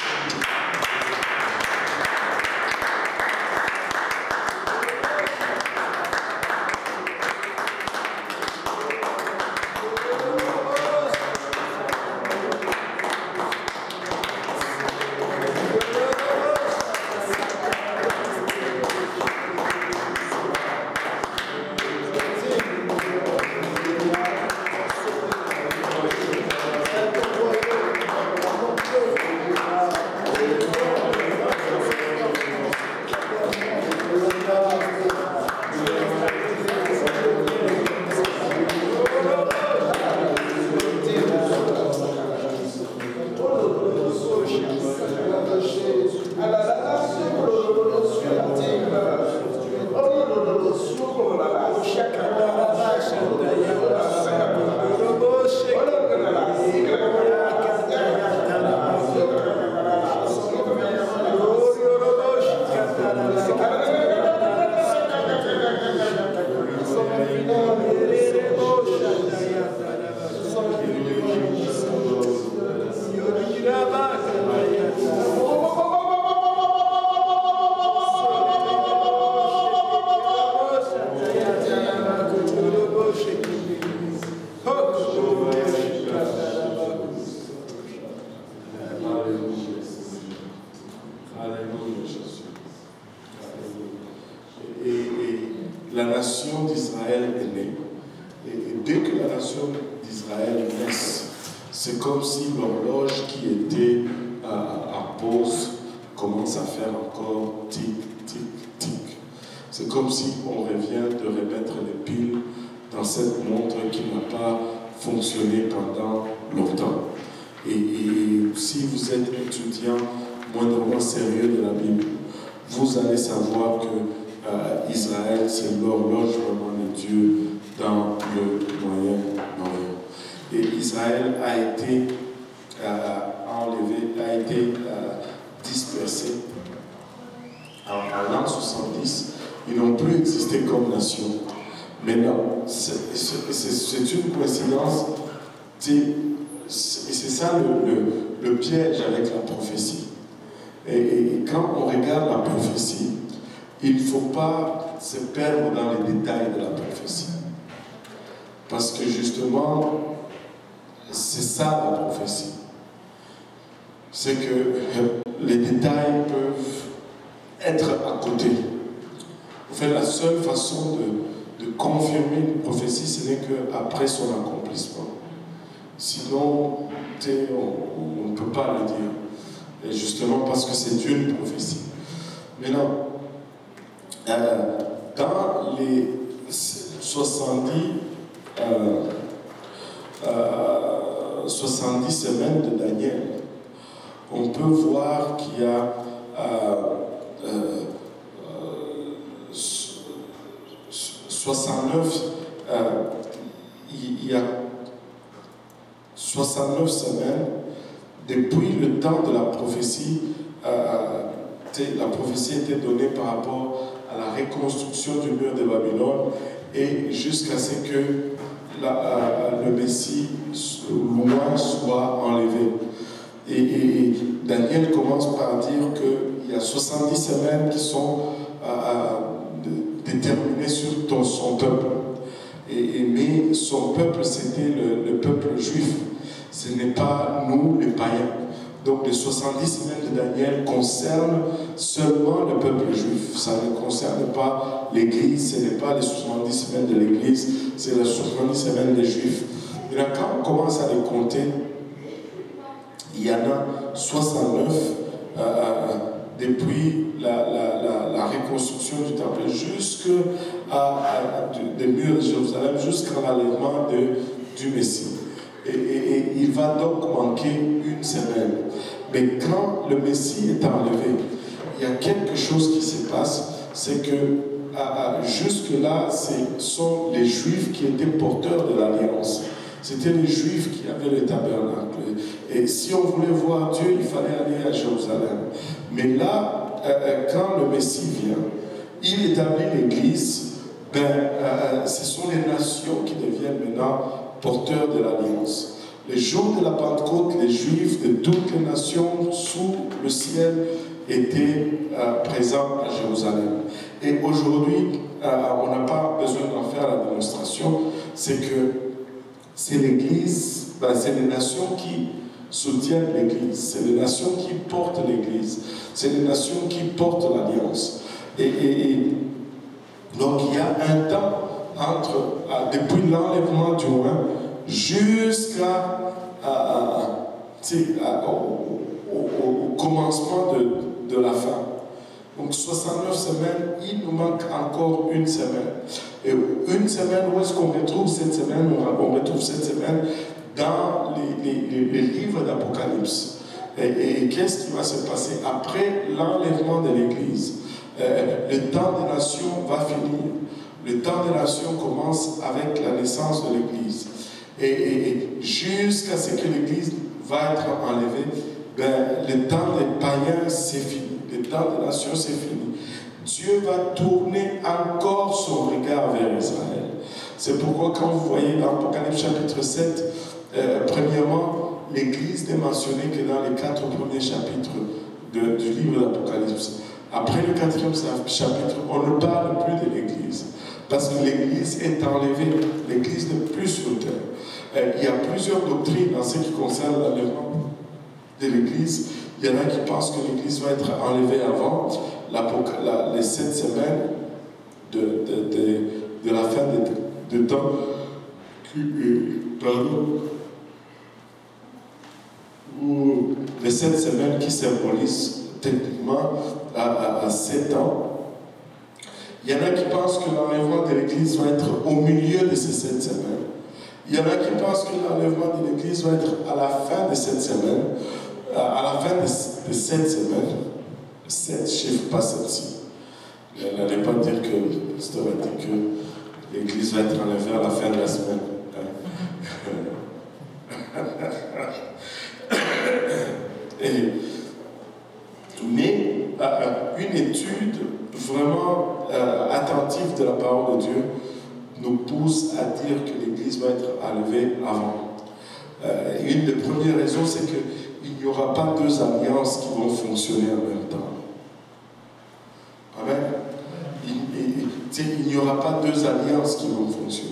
C'est que les détails peuvent être à côté. En fait, la seule façon de confirmer une prophétie, ce n'est qu'après son accomplissement. Sinon, on ne peut pas le dire. Et justement parce que c'est une prophétie. Maintenant, dans les 70 semaines de Daniel, on peut voir qu'il y a 69 semaines depuis le temps de la prophétie. La prophétie était donnée par rapport à la reconstruction du mur de Babylone et jusqu'à ce que le Messie loin soit enlevé. Et Daniel commence par dire qu'il y a 70 semaines qui sont déterminées sur son peuple. Mais son peuple, c'était le peuple juif. Ce n'est pas nous, les païens. Donc les 70 semaines de Daniel concernent seulement le peuple juif. Ça ne concerne pas l'Église, ce n'est pas les 70 semaines de l'Église, c'est les 70 semaines des Juifs. Et là, quand on commence à les compter, il y en a 69 depuis la reconstruction du temple des murs de Jérusalem jusqu'à l'enlèvement du Messie. Et il va donc manquer une semaine. Mais quand le Messie est enlevé, il y a quelque chose qui se passe, c'est que jusque-là, ce sont les Juifs qui étaient porteurs de l'alliance. C'était les Juifs qui avaient le tabernacle. Et si on voulait voir Dieu, il fallait aller à Jérusalem. Mais là, quand le Messie vient, il établit l'Église, ce sont les nations qui deviennent maintenant porteurs de l'Alliance. Le jour de la Pentecôte, les Juifs de toutes les nations sous le ciel étaient présents à Jérusalem. Et aujourd'hui, on n'a pas besoin d'en faire la démonstration, c'est que c'est l'Église, c'est les nations qui soutiennent l'Église, c'est les nations qui portent l'Église, c'est les nations qui portent l'Alliance. Donc il y a un temps entre, depuis l'enlèvement du Romain jusqu'au commencement de la fin. Donc 69 semaines, il nous manque encore une semaine. Et une semaine, où est-ce qu'on retrouve cette semaine? On retrouve cette semaine dans les livres d'Apocalypse. Et qu'est-ce qui va se passer après l'enlèvement de l'Église? Le temps des nations va finir. Le temps des nations commence avec la naissance de l'Église. Et jusqu'à ce que l'Église va être enlevée, le temps des païens, c'est fini. Le temps des nations, c'est fini. Dieu va tourner encore son regard vers Israël. C'est pourquoi quand vous voyez dans l'Apocalypse chapitre 7, premièrement, l'Église n'est mentionnée que dans les 4 premiers chapitres du livre d'Apocalypse. Après le 4e chapitre, on ne parle plus de l'Église, parce que l'Église est enlevée, l'Église n'est plus sur terre. Il y a plusieurs doctrines en ce qui concerne l'enlèvement de l'Église. Il y en a qui pensent que l'Église va être enlevée avant les 7 semaines de la fin de temps. Les 7 semaines qui symbolisent techniquement à 7 ans. Il y en a qui pensent que l'enlèvement de l'Église va être au milieu de ces 7 semaines. Il y en a qui pensent que l'enlèvement de l'Église va être à la fin de cette semaine, à la fin de 7 semaines, 7 chiffres, pas 7-ci. N'allez pas dire que ça va dire que l'Église va être enlevée à la fin de la semaine. Mais une étude vraiment attentive de la parole de Dieu nous pousse à dire que l'Église va être enlevée avant. Une des premières raisons, c'est qu'il n'y aura pas 2 alliances qui vont fonctionner en même temps. Amen. Il n'y aura pas 2 alliances qui vont fonctionner.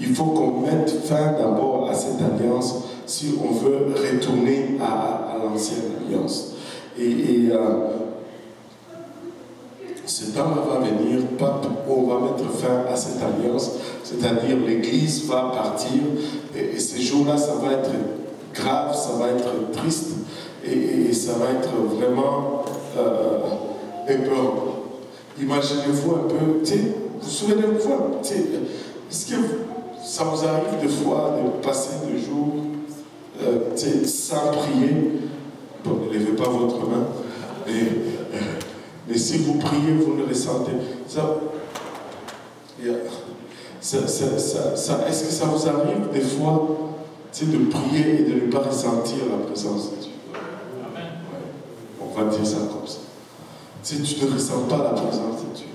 Il faut qu'on mette fin d'abord à cette alliance si on veut retourner à l'ancienne alliance. Ce temps va venir, on va mettre fin à cette alliance, c'est-à-dire l'Église va partir, et ces jours-là, ça va être grave, ça va être triste, et ça va être vraiment épeurant. Imaginez-vous un peu, vous souvenez-vous un peu, est-ce que ça vous arrive des fois de passer des jours sans prier? Bon, ne levez pas votre main, mais si vous priez, vous le ressentez. Est-ce que ça vous arrive des fois de prier et de ne pas ressentir la présence de Dieu? Amen. Ouais, on va dire ça comme ça. Tu ne ressens pas la présence de Dieu.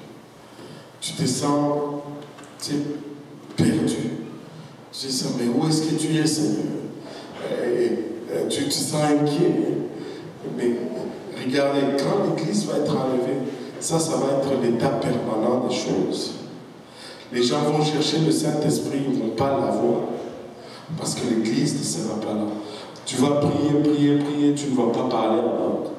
Tu te sens perdu. Tu te sens, mais où est-ce que tu es, Seigneur? Tu te sens inquiet. Mais regardez, quand l'Église va être enlevée, ça va être l'état permanent des choses. Les gens vont chercher le Saint-Esprit, ils ne vont pas l'avoir, parce que l'Église ne sera pas là. Tu vas prier, prier, prier, tu ne vas pas parler à l'autre.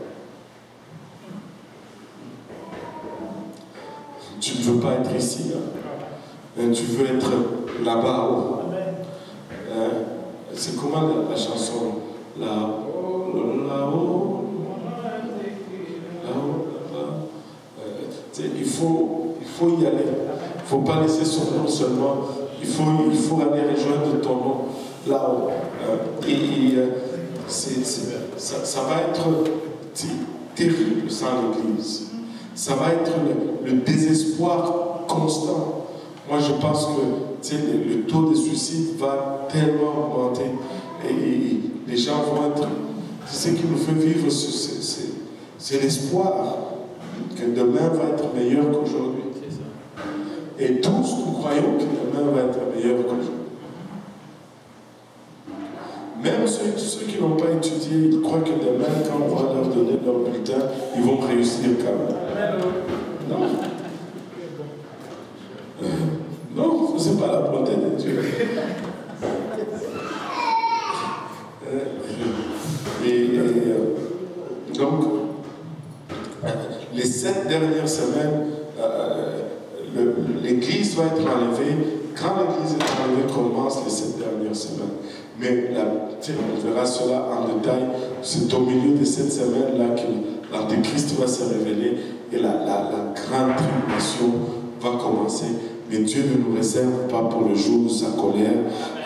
Tu ne veux pas être ici, hein? Tu veux être là-bas. C'est comment la chanson là-haut, là-haut. Il faut y aller. Il ne faut pas laisser son nom seulement. Il faut aller rejoindre ton nom là-haut. Ça va être terrible sans l'Église. Ça va être le désespoir constant. Moi, je pense que le taux de suicide va tellement augmenter. Et les gens vont être... Ce qui nous fait vivre, c'est l'espoir que demain va être meilleur qu'aujourd'hui. Et tous, nous croyons que demain va être meilleur que nous. Même ceux qui n'ont pas étudié, ils croient que demain, quand on va leur donner leur bulletin, ils vont réussir quand même. Non. Non, ce n'est pas la bonté de Dieu. Et donc, les 7 dernières semaines, l'Église va être enlevée. Quand l'Église est enlevée, commence les 7 dernières semaines. Mais on verra cela en détail. C'est au milieu de cette semaine-là que l'Antéchrist va se révéler et la grande tribulation va commencer. Mais Dieu ne nous réserve pas pour le jour de sa colère.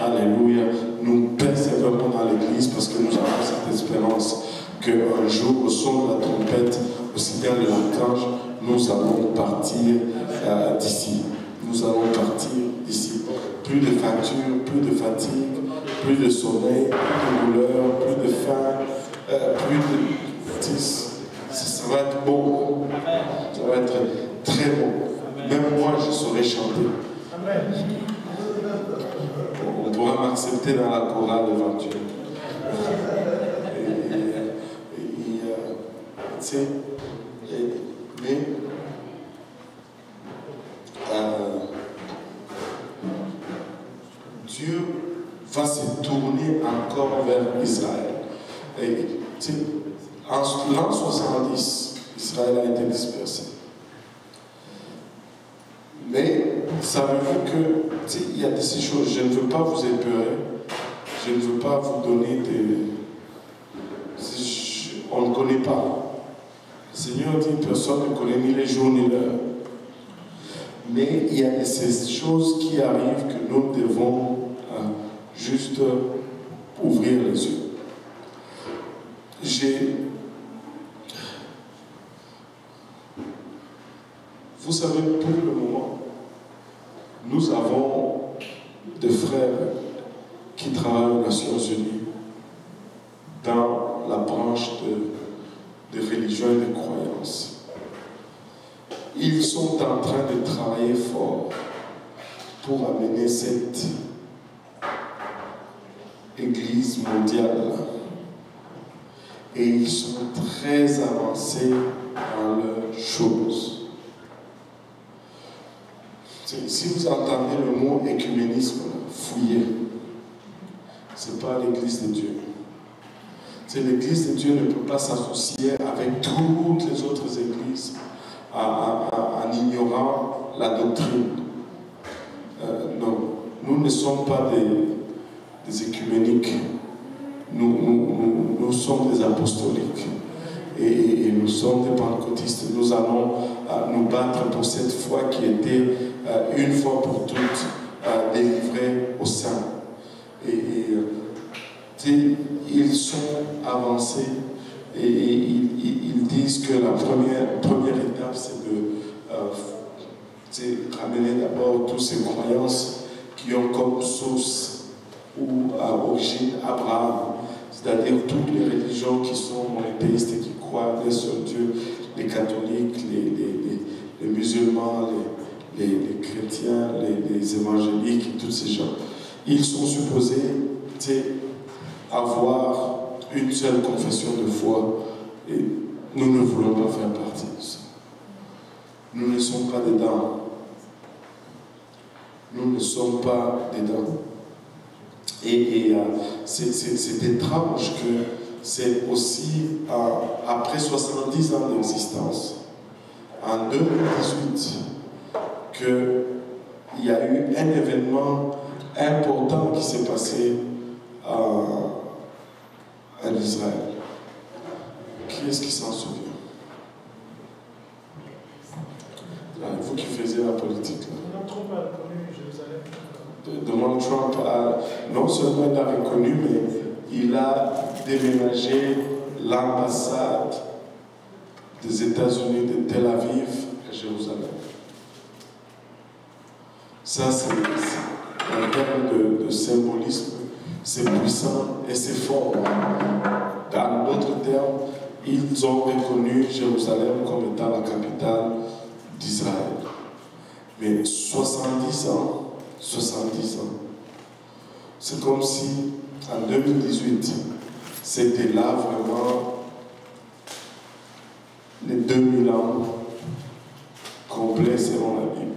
Alléluia. Nous persévérons dans l'Église parce que nous avons cette espérance qu'un jour, au son de la trompette, au signal de l'archange, nous allons partir d'ici. Nous allons partir d'ici. Plus de fractures, plus de fatigue, plus de sommeil, plus de douleur, plus de faim, plus de... Ça va être beau. Ça va être très beau. Même moi, je saurais chanter. Amen. On pourra m'accepter dans la chorale devant Dieu. Dieu va se tourner encore vers Israël. Et, en l'an 70, Israël a été dispersé. Mais savez-vous que il y a de ces choses, je ne veux pas vous épeurer, je ne veux pas vous donner on ne connaît pas. Le Seigneur dit, personne ne connaît ni les jours ni l'heure. Mais il y a de ces choses qui arrivent que nous devons juste ouvrir les yeux. Vous savez, pour le moment, nous avons des frères qui travaillent aux Nations Unies dans la branche de religion et de croyance. Ils sont en train de travailler fort pour amener cette Église mondiale. Et ils sont très avancés dans leurs choses. Si vous entendez le mot écuménisme, fouillez. Ce n'est pas l'Église de Dieu. L'Église de Dieu ne peut pas s'associer avec toutes les autres églises en ignorant la doctrine. Non, nous ne sommes pas des écuméniques. Nous sommes des apostoliques. Et nous sommes des pentecôtistes. Nous allons nous battre pour cette foi qui était une fois pour toutes délivrée au sein. Et ils sont avancés et ils disent que la première étape, c'est de ramener d'abord toutes ces croyances qui ont comme source ou origine Abraham, c'est-à-dire toutes les religions qui sont monothéistes et qui croient sur Dieu, les catholiques, les musulmans, les chrétiens, les évangéliques, tous ces gens. Ils sont supposés avoir une seule confession de foi et nous ne voulons pas faire partie de ça. Nous ne sommes pas dedans. Nous ne sommes pas dedans. Et c'est étrange que c'est aussi après 70 ans d'existence, en 2018, qu'il y a eu un événement important qui s'est passé en Israël. Qui est-ce qui s'en souvient? Vous qui faisiez la politique. Donald Trump a reconnu Jérusalem. Donald Trump a non seulement l'a reconnu, mais il a déménagé l'ambassade des États-Unis de Tel Aviv à Jérusalem. Ça, c'est en termes de symbolisme, c'est puissant et c'est fort. Dans d'autres termes, ils ont reconnu Jérusalem comme étant la capitale d'Israël. Mais 70 ans, c'est comme si en 2018, c'était là vraiment les 2000 ans complets selon la Bible.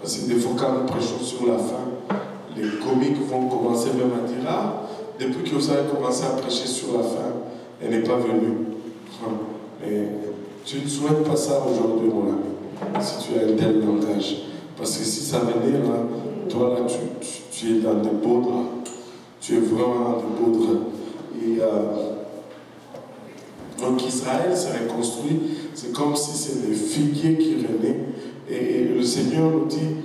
Parce que des fois, quand nous prêchons sur la fin, les comiques vont commencer même à dire « Ah, depuis que vous avez commencé à prêcher sur la fin, elle n'est pas venue. » Mais tu ne souhaites pas ça aujourd'hui, mon ami, si tu as un tel langage. Parce que si ça venait là, toi là, tu es dans des beaux draps. Tu es vraiment dans des beaux draps. Et, donc Israël s'est reconstruit. C'est comme si c'est des figuiers qui renaient. Et le Seigneur nous dit,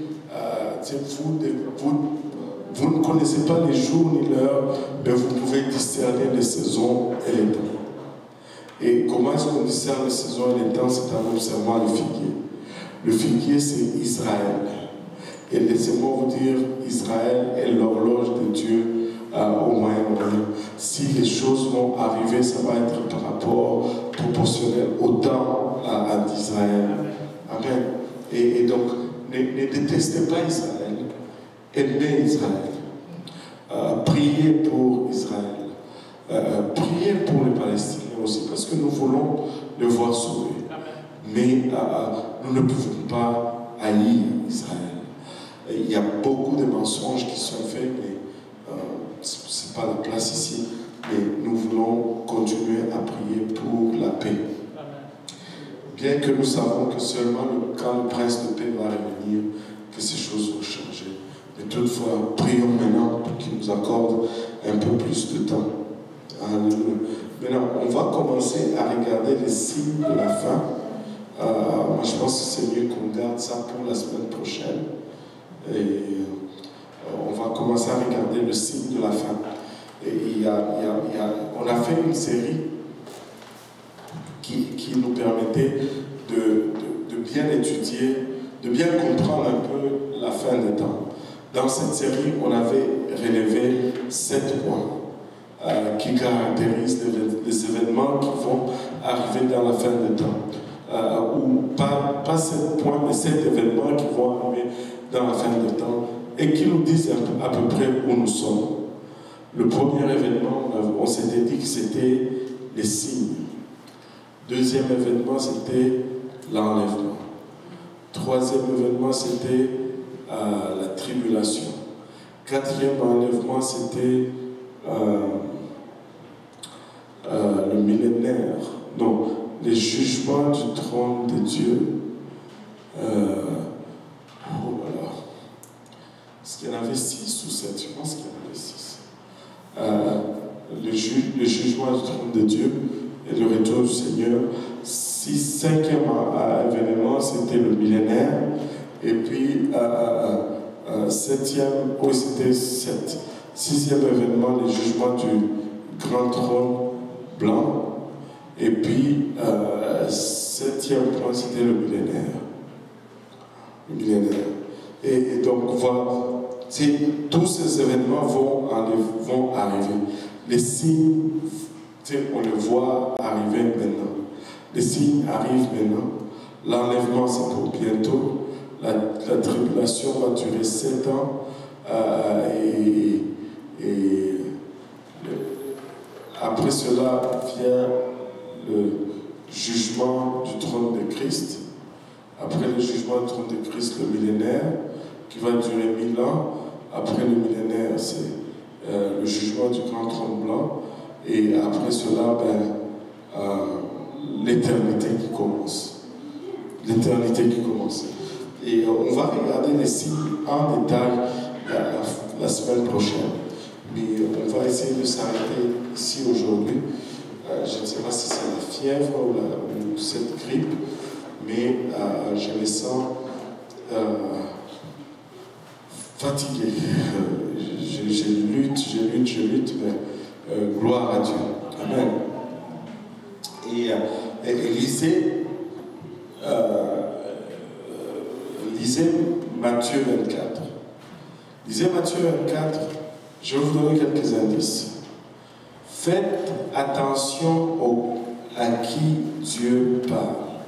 vous ne connaissez pas les jours ni l'heure, mais vous pouvez discerner les saisons et les temps. Et comment est-ce qu'on discerne les saisons et les temps? C'est en observant le figuier. Le figuier, c'est Israël. Et laissez-moi vous dire, Israël est l'horloge de Dieu au Moyen-Orient. Si les choses vont arriver, ça va être par rapport proportionnel au temps d'Israël. Amen. Et donc, ne détestez pas Israël. Aimez Israël. Priez pour Israël. Priez pour les Palestiniens aussi, parce que nous voulons le voir sauvé. Mais nous ne pouvons pas haïr Israël. Il y a beaucoup de mensonges qui sont faits, mais ce n'est pas la place ici. Mais nous voulons continuer à prier pour la paix. Bien que nous savons que seulement quand le prince de paix va revenir, que ces choses vont changer. Mais toutefois, prions maintenant pour qu'il nous accorde un peu plus de temps. Maintenant, on va commencer à regarder les signes de la fin. Moi, je pense que c'est mieux qu'on garde ça pour la semaine prochaine. Et on va commencer à regarder le signe de la fin. Et on a fait une série qui nous permettait de bien étudier, de bien comprendre un peu la fin des temps. Dans cette série, on avait relevé 7 points. Qui caractérisent les événements qui vont arriver dans la fin des temps. Ou pas 7 points, mais 7 événements qui vont arriver dans la fin des temps et qui nous disent à peu près où nous sommes. Le premier événement, on s'était dit que c'était les signes. Deuxième événement, c'était l'enlèvement. Troisième événement, c'était la tribulation. Quatrième enlèvement, c'était le millénaire, donc les jugements du trône de Dieu. Oh voilà. Est-ce qu'il y en avait 6 ou 7? Je pense qu'il y en avait 6. Le jugement du trône de Dieu et le retour du Seigneur. 5e événement, c'était le millénaire. Et puis 7e, oui, c'était 7. 6e événement, le jugement du grand trône blanc. Et puis, 7e point, c'était le millénaire. Le millénaire. Et donc, voilà, tous ces événements vont arriver. Les signes, on les voit arriver maintenant. Les signes arrivent maintenant. L'enlèvement, c'est pour bientôt. La tribulation va durer 7 ans. Après cela vient le jugement du trône de Christ. Après le jugement du trône de Christ, le millénaire, qui va durer 1000 ans. Après le millénaire, c'est le jugement du grand trône blanc. Et après cela, l'éternité qui commence. L'éternité qui commence. Et on va regarder les signes en détail la semaine prochaine. Mais on va essayer de s'arrêter ici aujourd'hui. Je ne sais pas si c'est la fièvre ou cette grippe, mais je me sens fatigué. Je lutte, mais gloire à Dieu. Amen. Et lisez Matthieu 24. Lisez Matthieu 24. Je vais vous donner quelques indices. Faites attention à qui Dieu parle.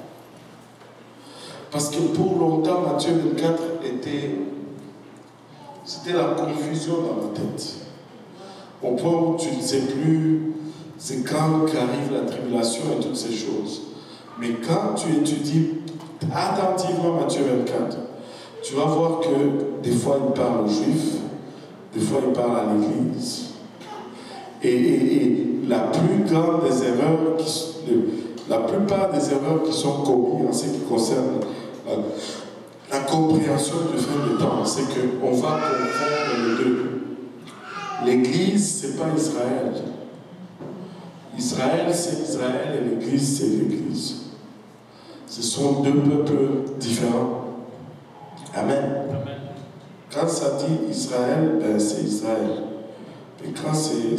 Parce que pour longtemps, Matthieu 24 c'était la confusion dans la tête. Au point où tu ne sais plus, c'est quand qu'arrive la tribulation et toutes ces choses. Mais quand tu étudies attentivement Matthieu 24, tu vas voir que des fois il parle aux Juifs, des fois il parle à l'Église. Et la plus grande des erreurs, la plupart des erreurs qui sont commises en ce qui concerne la compréhension du fin des temps, c'est qu'on va confondre les deux. L'Église, ce n'est pas Israël. Israël, c'est Israël et l'Église, c'est l'Église. Ce sont deux peuples différents. Amen. Amen. Quand ça dit Israël, ben c'est Israël. Et quand c'est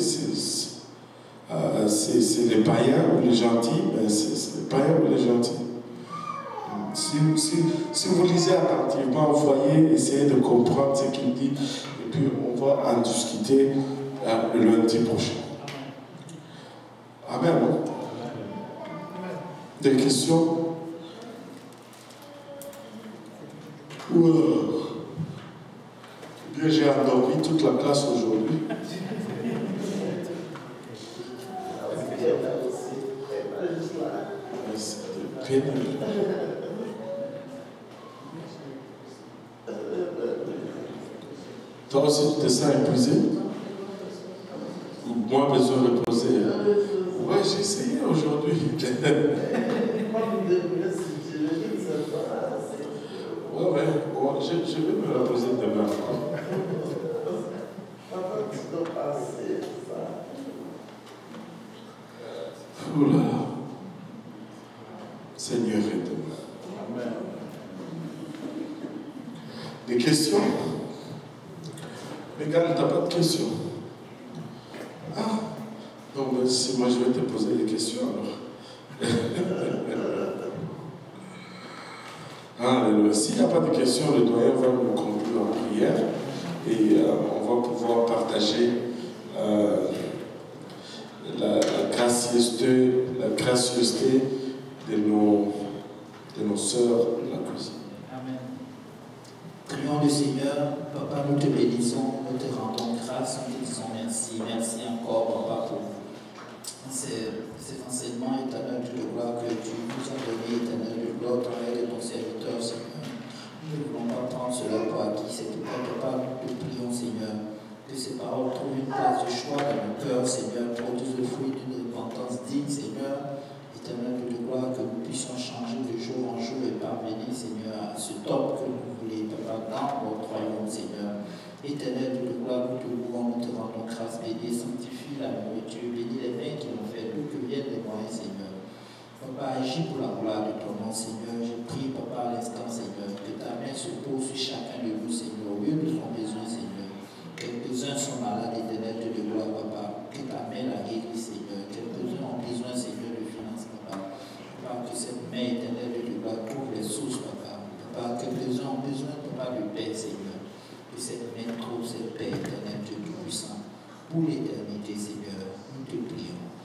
les païens ou les gentils, ben c'est les païens ou les gentils. Si vous lisez attentivement, vous voyez, essayez de comprendre ce qu'il dit, et puis on va en discuter le lundi prochain. Amen. Des questions? Bien, j'ai endormi toute la classe aujourd'hui. C'est pénible. Toi aussi, tu te sens épuisé? Moi, besoin de poser. Ouais, j'ai essayé aujourd'hui. Ouais, je vais me la poser demain. Oula. Seigneur, aide-moi. Amen. Des questions? Mais Gale, tu n'as pas de questions. Ah, donc si moi je vais te poser des questions alors. Alléluia. S'il n'y a pas de questions, le doyen va nous conclure en prière et on va pouvoir partager la gracieuseté de nos sœurs de la cuisine. Amen. Prions le Seigneur. Papa, nous te bénissons, nous te rendons grâce, nous te disons merci. Merci encore, Papa, pour cet enseignement, éternel de gloire que tu nous as donné, éternel de gloire, au travers de ton serviteur, Seigneur. Nous ne voulons pas prendre cela pour acquis, c'est tout Papa, nous te prions, Seigneur, que ces paroles trouvent une place de choix dans nos cœurs, Seigneur, produisent le fruit d'une repentance digne, Seigneur, éternel de gloire, que nous puissions changer de jour en jour et parvenir, Seigneur, à ce top que vous voulez, Papa, dans votre royaume, Seigneur. Éternel de gloire, nous te louons, nous te rendons grâce, bénis, sanctifie la nourriture, bénis les mains qui l'ont fait, d'où que viennent les moyens, Seigneur. Papa, agis pour la gloire de ton nom, Seigneur. Je prie, Papa, à l'instant, Seigneur, que ta main se pose sur chacun de nous, Seigneur, au lieu de son besoin, Seigneur. Quelques-uns sont malades, éternel de gloire, Papa, que ta main la guérit, Seigneur. Quelques-uns ont besoin, Seigneur, de finances, Papa. Papa, que cette main éternelle de gloire trouve les sources, Papa. Papa, quelques-uns ont besoin, Papa, de paix, Seigneur. Que cette main trouve cette paix éternelle, Dieu Tout-Puissant, pour l'éternité, Seigneur. Nous te prions.